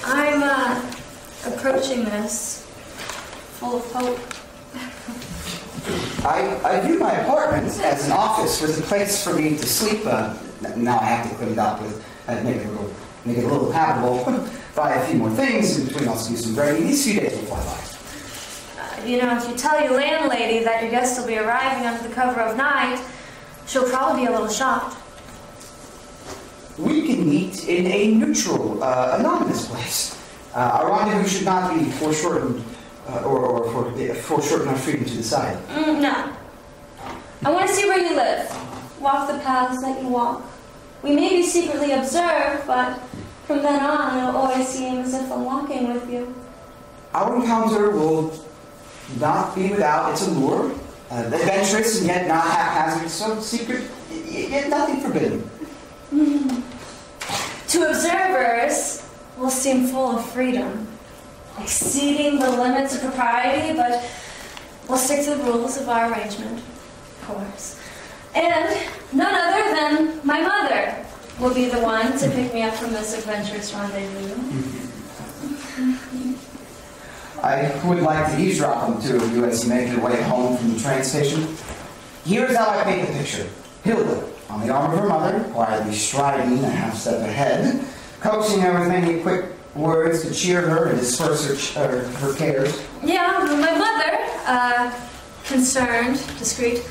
I'm approaching this full of hope. I view my apartment as an office with a place for me to sleep. Now I have to clean it up with make it a little habitable. Buy a few more things, and between us do some writing. These few days will fly by. You know, if you tell your landlady that your guest will be arriving under the cover of night, she'll probably be a little shocked. We can meet in a neutral, anonymous place. Our rendezvous should not be foreshortened or foreshortened our freedom to decide. No. I want to see where you live. Walk the paths that you walk. We may be secretly observed, but from then on, it will always seem as if I'm walking with you. Our encounter will not be without its allure, adventurous and yet not haphazard, so secret, yet nothing forbidden. Mm-hmm. To observers, we'll seem full of freedom, exceeding the limits of propriety, but we'll stick to the rules of our arrangement, of course. And none other than my mother will be the one to pick me up from this adventurous rendezvous. I would like to eavesdrop on the two of you as you make your way home from the train station. Here's how I paint the picture. Hilda, on the arm of her mother, quietly striding a half step ahead, coaxing her with many quick words to cheer her and disperse her cares. Yeah, my mother, concerned, discreet,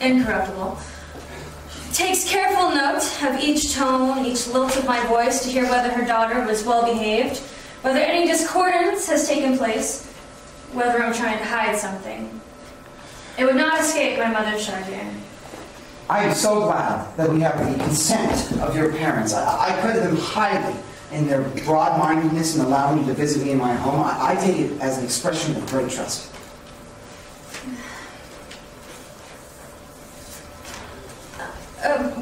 incorruptible, takes careful note of each tone, each lilt of my voice to hear whether her daughter was well behaved, whether any discordance has taken place, whether I'm trying to hide something. It would not escape my mother's chagrin. I am so glad that we have the consent of your parents. I credit them highly in their broad-mindedness in allowing you to visit me in my home. I take it as an expression of great trust.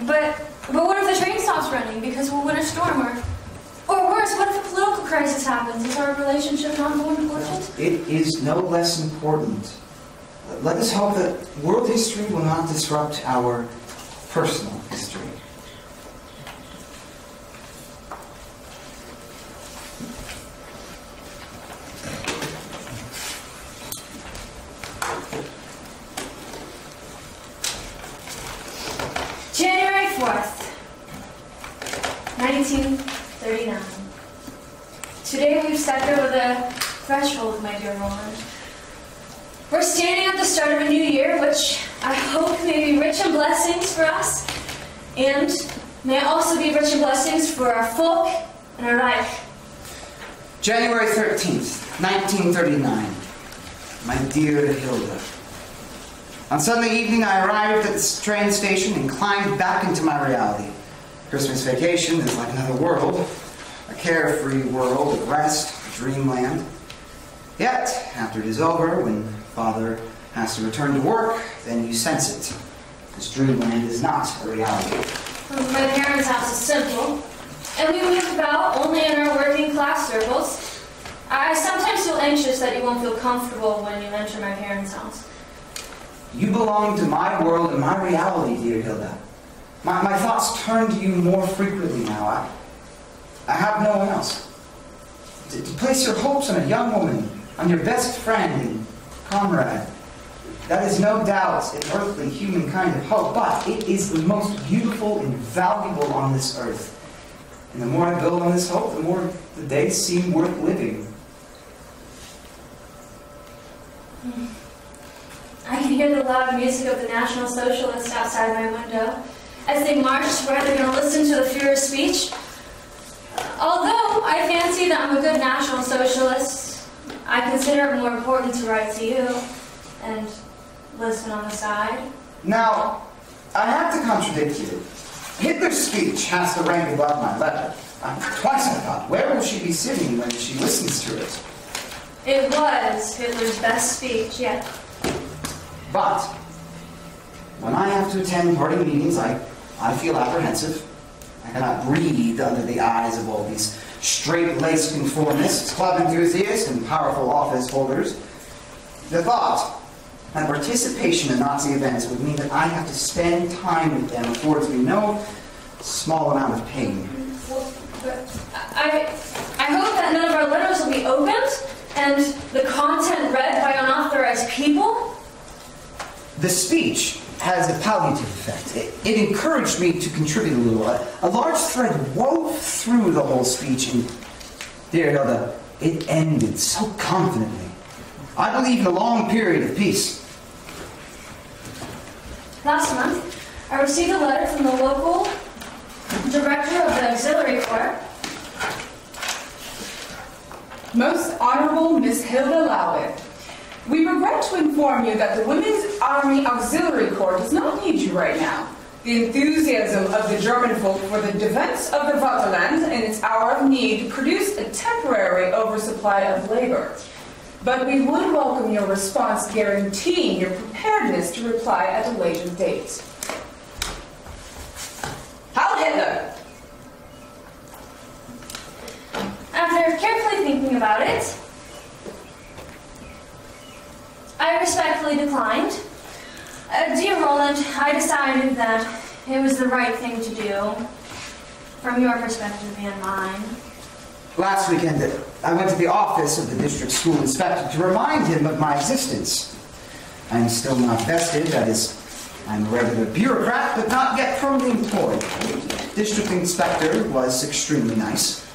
But what if the train stops running because we'll win a storm, or worse, what if a political crisis happens? Is our relationship not more important? It is no less important. Let us hope that world history will not disrupt our personal history. We're standing at the start of a new year, which I hope may be rich in blessings for us, and may also be rich in blessings for our folk and our Reich. January 13th, 1939. My dear Hilda. On Sunday evening, I arrived at the train station and climbed back into my reality. Christmas vacation is like another world, a carefree world of rest, dreamland. Yet, after it is over, when Father has to return to work, then you sense it. This dreamland is not a reality. My parents' house is simple, and we move about only in our working class circles. I sometimes feel anxious that you won't feel comfortable when you enter my parents' house. You belong to my world and my reality, dear Hilda. My thoughts turn to you more frequently now. I have no one else. To place your hopes on a young woman, on your best friend and comrade, That is no doubt an earthly human kind of hope, but it is the most beautiful and valuable on this earth. And the more I build on this hope, the more the days seem worth living. I can hear the loud music of the National Socialists outside my window. As they march, we're either going to listen to the Führer's speech. Although I fancy that I'm a good National Socialist, I consider it more important to write to you and listen on the side. Now, I have to contradict you. Hitler's speech has the rank above my letter. Twice I thought, where will she be sitting when she listens to it? It was Hitler's best speech yet. But when I have to attend party meetings, I feel apprehensive. I cannot breathe under the eyes of all these straight-laced conformists, club enthusiasts, and powerful office holders. The thought that participation in Nazi events would mean that I have to spend time with them affords me no small amount of pain. Well, I hope that none of our letters will be opened and the content read by unauthorized people. The speech has a palliative effect. It encouraged me to contribute a little. A large thread wove through the whole speech, and dear Hilda, it ended so confidently. I believe in a long period of peace. Last month, I received a letter from the local director of the Auxiliary Corps. Most Honorable Miss Hilde Laube, we regret to inform you that the Women's Army Auxiliary Corps does not need you right now. The enthusiasm of the German folk for the defense of the Vaterland in its hour of need produced a temporary oversupply of labor. But we would welcome your response guaranteeing your preparedness to reply at a later date. Heil Hitler! After carefully thinking about it, I respectfully declined. Dear Roland, I decided that it was the right thing to do, from your perspective and mine. Last weekend, I went to the office of the district school inspector to remind him of my existence. I am still not vested, that is, I am a regular bureaucrat, but not yet firmly employed. The district inspector was extremely nice.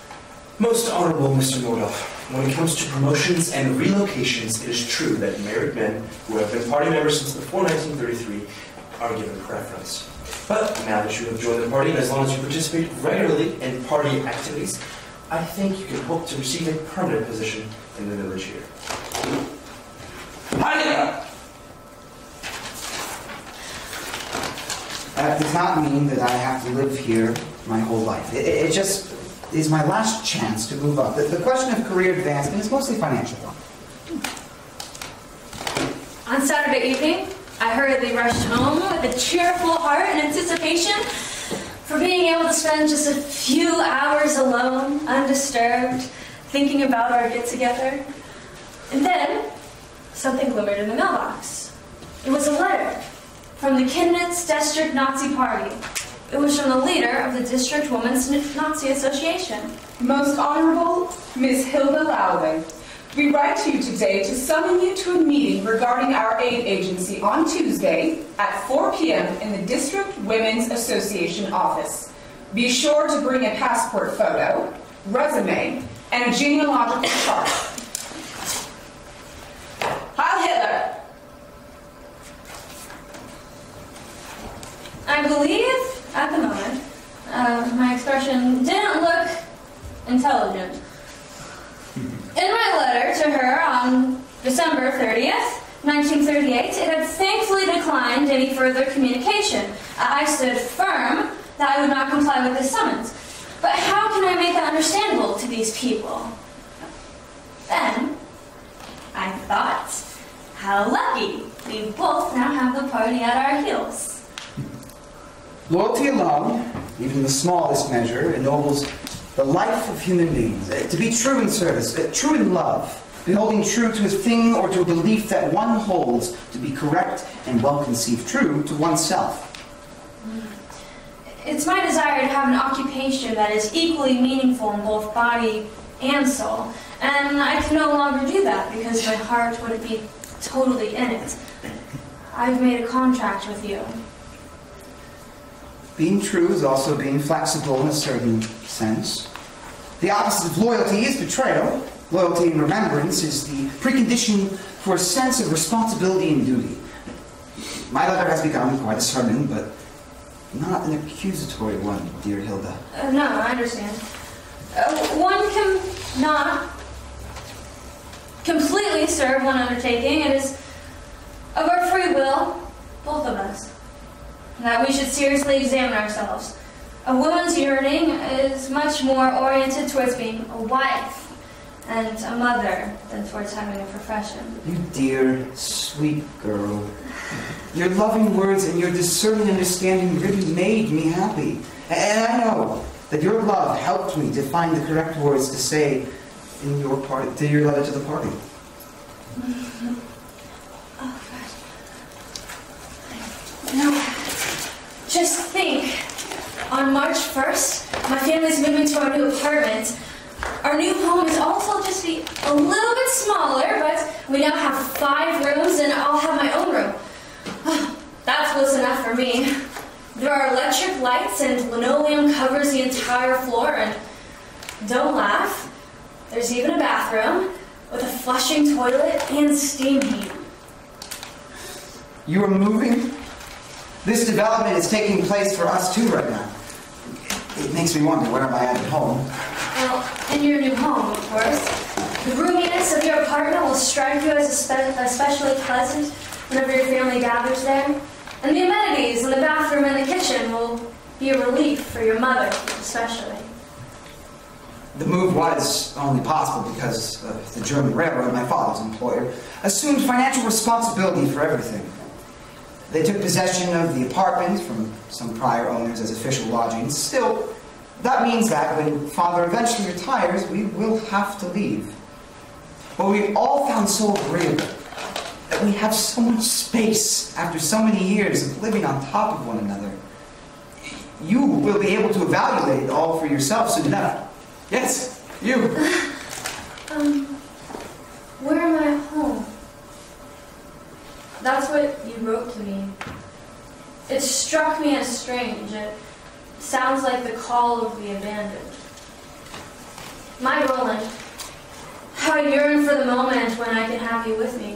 Most Honorable Mr. Nordhoff, when it comes to promotions and relocations, it is true that married men who have been party members since before 1933 are given preference. But now that you have joined the party, and as long as you participate regularly in party activities, I think you can hope to receive a permanent position in the village here. That does not mean that I have to live here my whole life. It just is my last chance to move up. The question of career advancement is mostly financial one. On Saturday evening, I hurriedly rushed home with a cheerful heart and anticipation for being able to spend just a few hours alone, undisturbed, thinking about our get-together. And then, something glimmered in the mailbox. It was a letter from the Kinnitz District Nazi Party. It was from the leader of the District Women's Nazi Association. Most Honorable Miss Hilde Laube, we write to you today to summon you to a meeting regarding our aid agency on Tuesday at 4 p.m. in the District Women's Association office. Be sure to bring a passport photo, resume, and a genealogical chart. Heil Hitler! I believe, at the moment, my expression didn't look intelligent. In my letter to her on December 30th, 1938, it had thankfully declined any further communication. I stood firm that I would not comply with this summons. But how can I make that understandable to these people? Then, I thought, how lucky we both now have the party at our heels. Loyalty alone, even the smallest measure, ennobles the life of human beings, to be true in service, true in love, beholding true to a thing or to a belief that one holds to be correct and well-conceived, true to oneself. It's my desire to have an occupation that is equally meaningful in both body and soul, and I can no longer do that because my heart would be totally in it. I've made a contract with you. Being true is also being flexible in a certain sense. The opposite of loyalty is betrayal. Loyalty and remembrance is the precondition for a sense of responsibility and duty. My letter has become quite a sermon, but not an accusatory one, dear Hilde. No, I understand. One cannot completely serve one undertaking. It is of our free will, both of us, that we should seriously examine ourselves. A woman's yearning is much more oriented towards being a wife and a mother than towards having a profession. You dear, sweet girl. Your loving words and your discerning understanding really made me happy. And I know that your love helped me to find the correct words to say in your part, to your letter to the party. Mm-hmm. Oh, God. No. Just think. On March 1st, my family's moving to our new apartment. Our new home is also just be a little bit smaller, but we now have 5 rooms, and I'll have my own room. Oh, that's close enough for me. There are electric lights, and linoleum covers the entire floor, and don't laugh, there's even a bathroom with a flushing toilet and steam heat. You are moving? This development is taking place for us too right now. It makes me wonder, what am I at home? Well, in your new home, of course. The roominess of your apartment will strike you as especially pleasant whenever your family gathers there. And the amenities in the bathroom and the kitchen will be a relief for your mother, especially. The move was only possible because the German railroad, my father's employer, assumed financial responsibility for everything. They took possession of the apartment from some prior owners as official lodgings. Still, that means that when Father eventually retires, we will have to leave. But we've all found so agreeable that we have so much space after so many years of living on top of one another. You will be able to evaluate it all for yourself soon enough. Yes, you. Where am I at home? That's what you wrote to me. It struck me as strange. It sounds like the call of the abandoned. My Roland, how I yearn for the moment when I can have you with me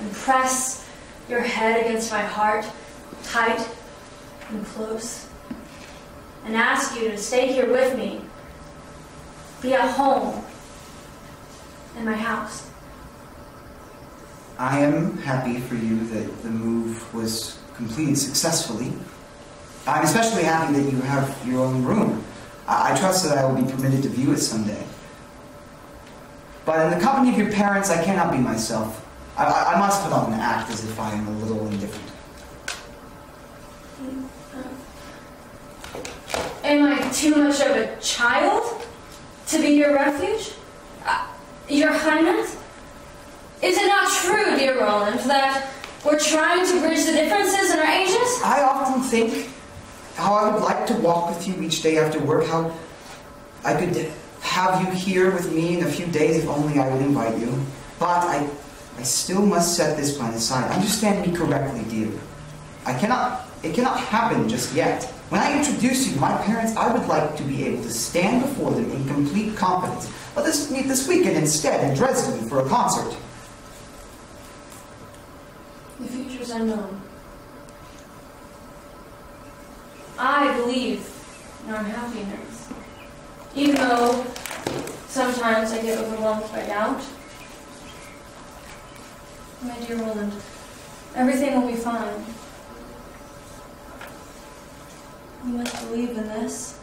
and press your head against my heart, tight and close, and ask you to stay here with me, be at home in my house. I am happy for you that the move was completed successfully. I'm especially happy that you have your own room. I trust that I will be permitted to view it someday. But in the company of your parents, I cannot be myself. I must put on an act as if I am a little indifferent. Am I too much of a child to be your refuge? Your Highness? Is it not true, dear Roland, that we're trying to bridge the differences in our ages? I often think how I would like to walk with you each day after work, how I could have you here with me in a few days if only I would invite you. But I still must set this plan aside. Understand me correctly, dear. It cannot happen just yet. When I introduce you to my parents, I would like to be able to stand before them in complete confidence. Let us meet this weekend instead in Dresden for a concert. The future's unknown. I believe in our happiness. Even though sometimes I get overwhelmed by doubt. My dear Roland, everything will be fine. You must believe in this.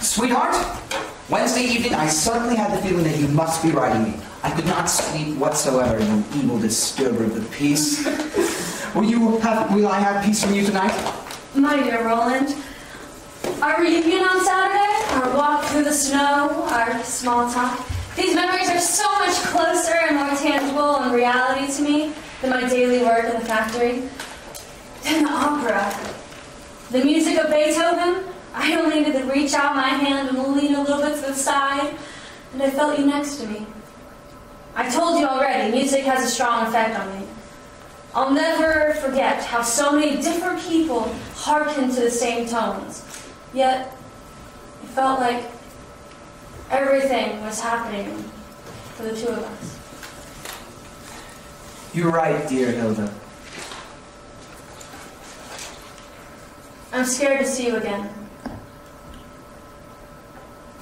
Sweetheart, Wednesday evening I suddenly had the feeling that you must be writing me. I could not sleep whatsoever in an evil disturber of the peace. Will I have peace from you tonight? My dear Roland, our reunion on Saturday, our walk through the snow, our small talk, these memories are so much closer and more tangible and reality to me than my daily work in the factory, than the opera, the music of Beethoven, I only needed to reach out my hand and lean a little bit to the side, and I felt you next to me. I told you already, music has a strong effect on me. I'll never forget how so many different people hearkened to the same tones, yet it felt like everything was happening for the two of us. You're right, dear Hilde. I'm scared to see you again.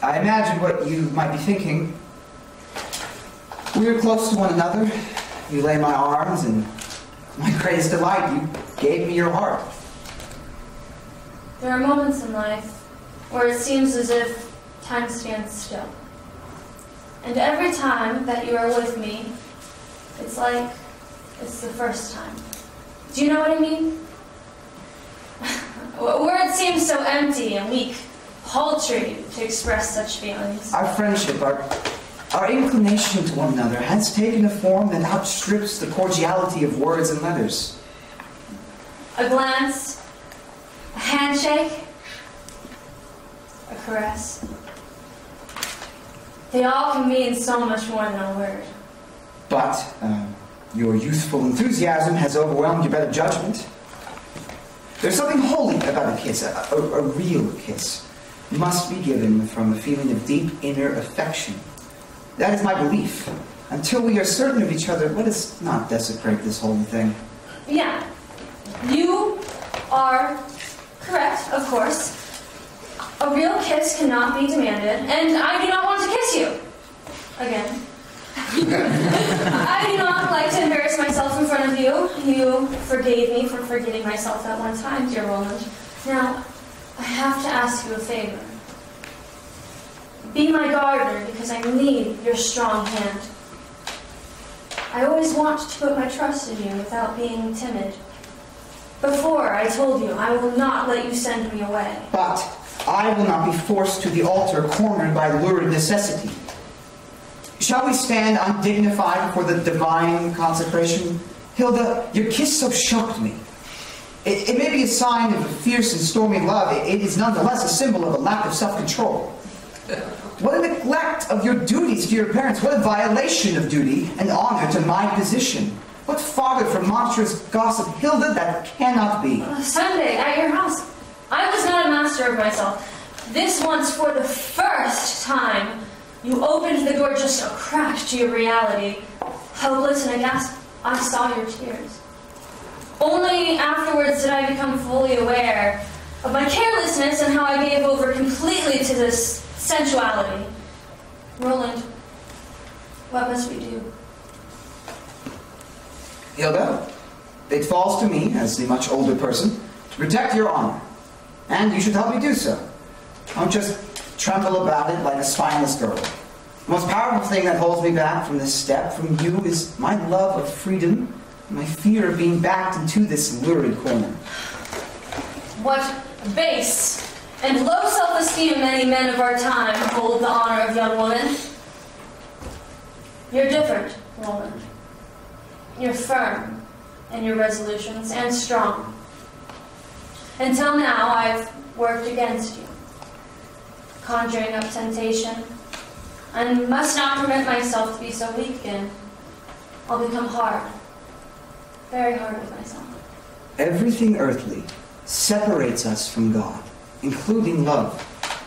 I imagine what you might be thinking. We were close to one another. You lay in my arms, and my greatest delight, you gave me your heart. There are moments in life where it seems as if time stands still. And every time that you are with me, it's like it's the first time. Do you know what I mean? Where it seems so empty and weak, paltry to express such feelings. Our friendship, our inclination to one another has taken a form that outstrips the cordiality of words and letters. A glance, a handshake, a caress. They all can mean so much more than a word. But your youthful enthusiasm has overwhelmed your better judgment. There's something holy about a kiss, a real kiss. Must be given from a feeling of deep inner affection. That is my belief. Until we are certain of each other, let us not desecrate this whole thing. Yeah. You are correct, of course. A real kiss cannot be demanded, and I do not want to kiss you. Again. I do not like to embarrass myself in front of you. You forgave me for forgetting myself at one time, dear Roland. Now, I have to ask you a favor. Be my gardener, because I need your strong hand. I always want to put my trust in you without being timid. Before, I told you, I will not let you send me away. But I will not be forced to the altar, cornered by lurid necessity. Shall we stand undignified for the divine consecration? Hilde, your kiss so shocked me. It may be a sign of a fierce and stormy love. It is nonetheless a symbol of a lack of self-control. What a neglect of your duties to your parents. What a violation of duty and honor to my position. What fodder for monstrous gossip, Hilde, that cannot be. Sunday, at your house, I was not a master of myself. This once, for the first time, you opened the door just a crack to your reality. Helpless and aghast, I saw your tears. Only afterwards did I become fully aware of my carelessness and how I gave over completely to this sensuality. Roland, what must we do? Hilde, it falls to me, as the much older person, to protect your honor. And you should help me do so. Don't just tremble about it like a spineless girl. The most powerful thing that holds me back from this step from you is my love of freedom and my fear of being backed into this lurid corner. What base and low self-esteem many men of our time hold the honor of young women. You're different, Roland. You're firm in your resolutions and strong. Until now, I've worked against you, conjuring up temptation. I must not permit myself to be so weak again. I'll become hard, very hard with myself. Everything earthly separates us from God, including love.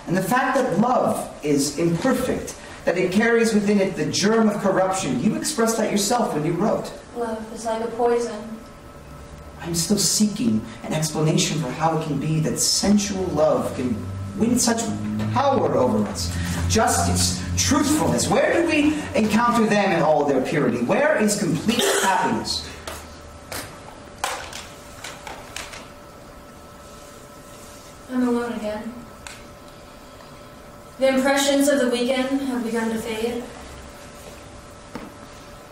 And the fact that love is imperfect, that it carries within it the germ of corruption, you expressed that yourself when you wrote. Love is like a poison. I'm still seeking an explanation for how it can be that sensual love can win such power over us. Justice, truthfulness, where do we encounter them in all their purity? Where is complete happiness? I'm alone again. The impressions of the weekend have begun to fade.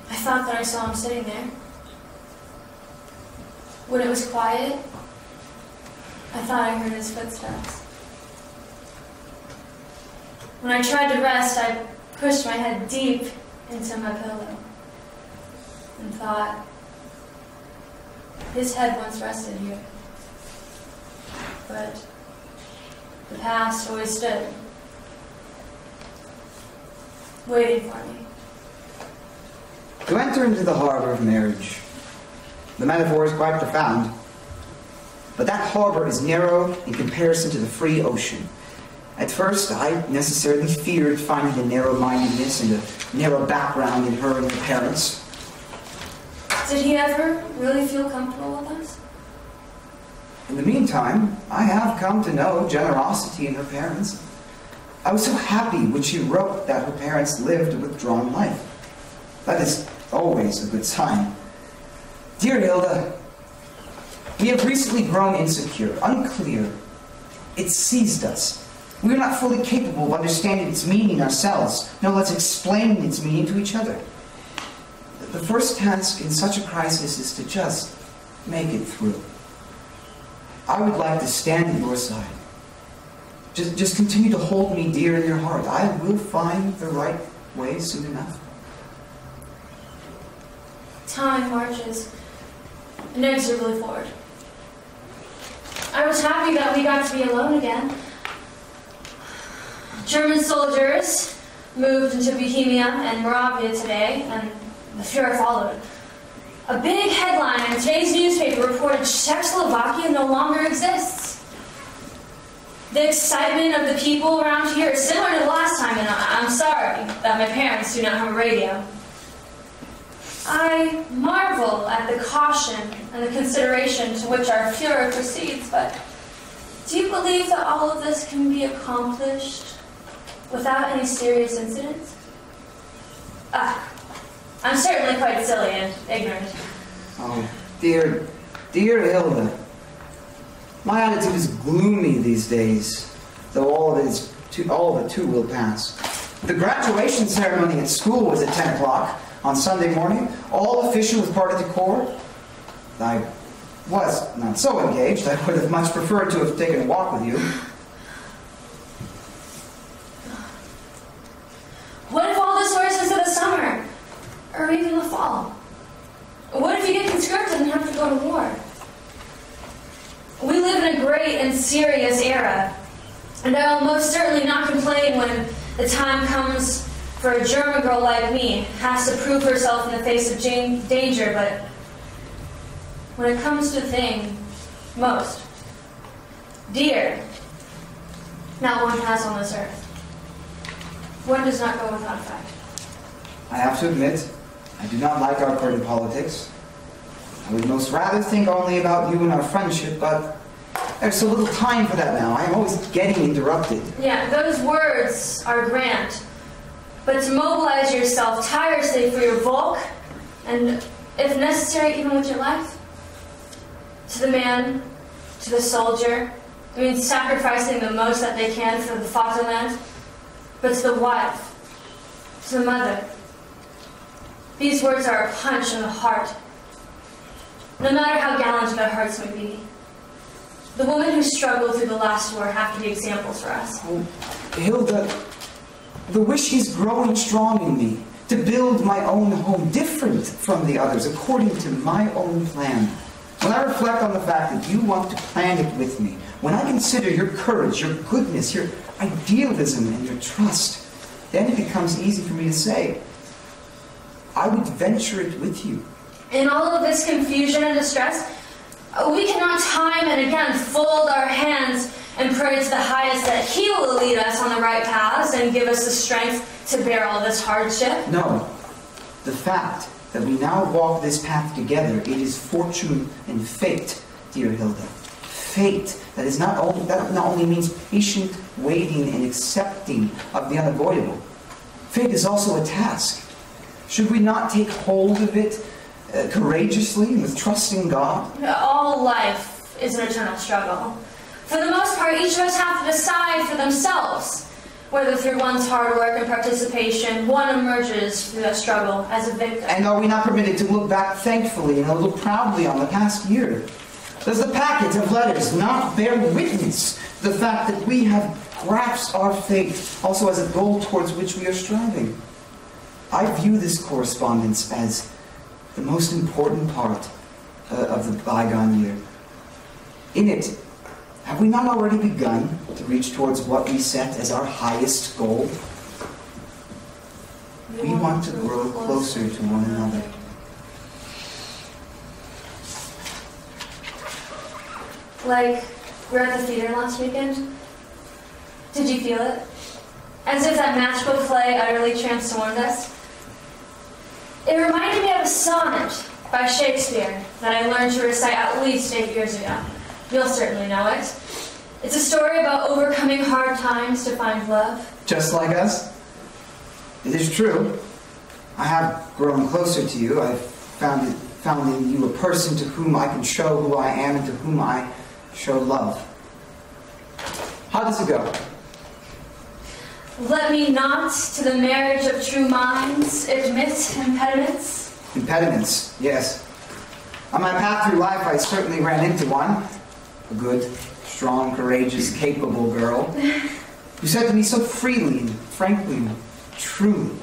I thought that I saw him sitting there. When it was quiet, I thought I heard his footsteps. When I tried to rest, I pushed my head deep into my pillow and thought, his head once rested here, but The past always stood, waiting for me. To enter into the harbor of marriage. The metaphor is quite profound, but that harbor is narrow in comparison to the free ocean. At first, I necessarily feared finding the narrow-mindedness and the narrow background in her and her parents. Did he ever really feel comfortable with us? In the meantime, I have come to know generosity in her parents. I was so happy when she wrote that her parents lived a withdrawn life. That is always a good sign. Dear Hilde, we have recently grown insecure, unclear. It seized us. We are not fully capable of understanding its meaning ourselves. No, let's explain its meaning to each other. The first task in such a crisis is to just make it through. I would like to stand at your side. Just continue to hold me dear in your heart. I will find the right way soon enough. Time marches inexorably forward. I was happy that we got to be alone again. German soldiers moved into Bohemia and Moravia today, and the Fuhrer followed. A big headline in today's newspaper reported Czechoslovakia no longer exists. The excitement of the people around here is similar to last time, and I'm sorry that my parents do not have a radio. I marvel at the caution and the consideration to which our Fuhrer proceeds, but do you believe that all of this can be accomplished without any serious incidents? Ah, I'm certainly quite silly and ignorant. Oh, dear Hilde. My attitude is gloomy these days, though all of it too will pass. The graduation ceremony at school was at 10 o'clock on Sunday morning, all official with part of the corps. I was not so engaged. I would have much preferred to have taken a walk with you. What if all this wears into the summer? Or even the fall? What if you get conscripted and have to go to war? We live in a great and serious era, and I will most certainly not complain when the time comes for a German girl like me has to prove herself in the face of danger, but when it comes to the thing most dear, not one has on this earth. One does not go without fact. I have to admit, I do not like our current politics. I would most rather think only about you and our friendship, but there's so little time for that now. I am always getting interrupted. Yeah, those words are grand, but to mobilize yourself tirelessly for your Volk, and if necessary, even with your life, to the man, to the soldier, I mean, sacrificing the most that they can for the Fatherland. But to the wife, to the mother, these words are a punch in the heart. No matter how gallant their hearts may be, the women who struggled through the last war have to be examples for us. Oh, Hilde, the wish is growing strong in me to build my own home different from the others, according to my own plan. When I reflect on the fact that you want to plan it with me, when I consider your courage, your goodness, your idealism, and your trust, then it becomes easy for me to say, I would venture it with you. In all of this confusion and distress, we cannot time and again fold our hands and pray to the highest that he will lead us on the right paths and give us the strength to bear all this hardship. No. The fact that we now walk this path together, it is fortune and fate, dear Hilde. Fate that is not only means patient waiting and accepting of the unavoidable. Fate is also a task. Should we not take hold of it courageously and with trusting God? All life is an eternal struggle. For the most part, each of us have to decide for themselves whether through one's hard work and participation, one emerges through that struggle as a victor. And are we not permitted to look back thankfully and a little proudly on the past year? Does the packet of letters not bear witness to the fact that we have grasped our fate also as a goal towards which we are striving? I view this correspondence as the most important part of the bygone year. In it, Have we not already begun to reach towards what we set as our highest goal? We want to grow closer to one another. Like, we're at the theater last weekend. Did you feel it? As if that magical play utterly transformed us. It reminded me of a sonnet by Shakespeare that I learned to recite at least 8 years ago. You'll certainly know it. It's a story about overcoming hard times to find love. Just like us? It is true. I have grown closer to you. I've found in you a person to whom I can show who I am and to whom I show love. How does it go? Let me not to the marriage of true minds admit impediments. Impediments, yes. On my path through life, I certainly ran into one, a good, strong, courageous, capable girl, who said to me so freely and frankly and truly,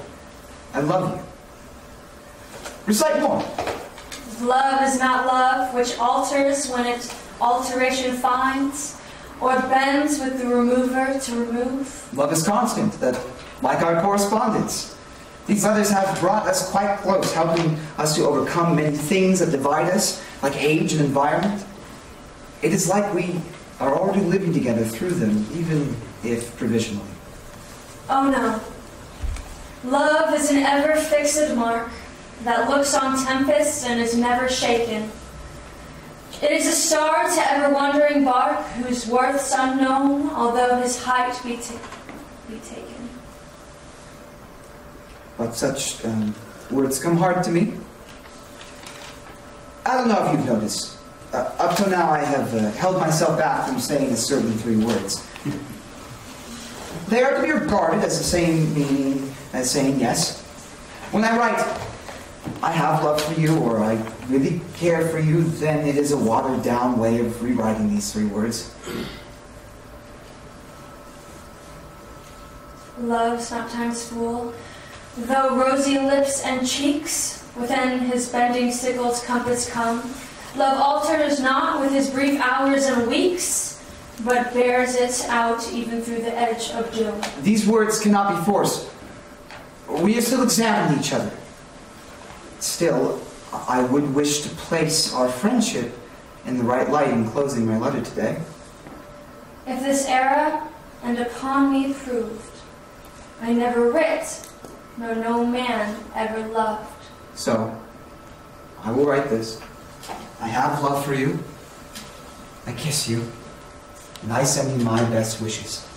I love you. Recite more. Love is not love which alters when it alteration finds, or bends with the remover to remove. Love is constant, that, like our correspondence, these letters have brought us quite close, helping us to overcome many things that divide us, like age and environment. It is like we are already living together through them, even if provisionally. Oh no. Love is an ever-fixed mark that looks on tempests and is never shaken. It is a star to ever wandering bark, whose worth's unknown, although his height be taken. But such words come hard to me. I don't know if you've noticed. Up till now, I have held myself back from saying a certain three words. They are to be regarded as the same meaning as saying yes. When I write, I have love for you, or I really care for you, then it is a watered-down way of rewriting these three words. Love sometimes fool, though rosy lips and cheeks within his bending sickle's compass come. Love alters not with his brief hours and weeks, but bears it out even through the edge of doom. These words cannot be forced. We have still examined each other. Still, I would wish to place our friendship in the right light in closing my letter today. If this era and upon me proved, I never writ, nor no man ever loved. So, I will write this. I have love for you, I kiss you, and I send you my best wishes.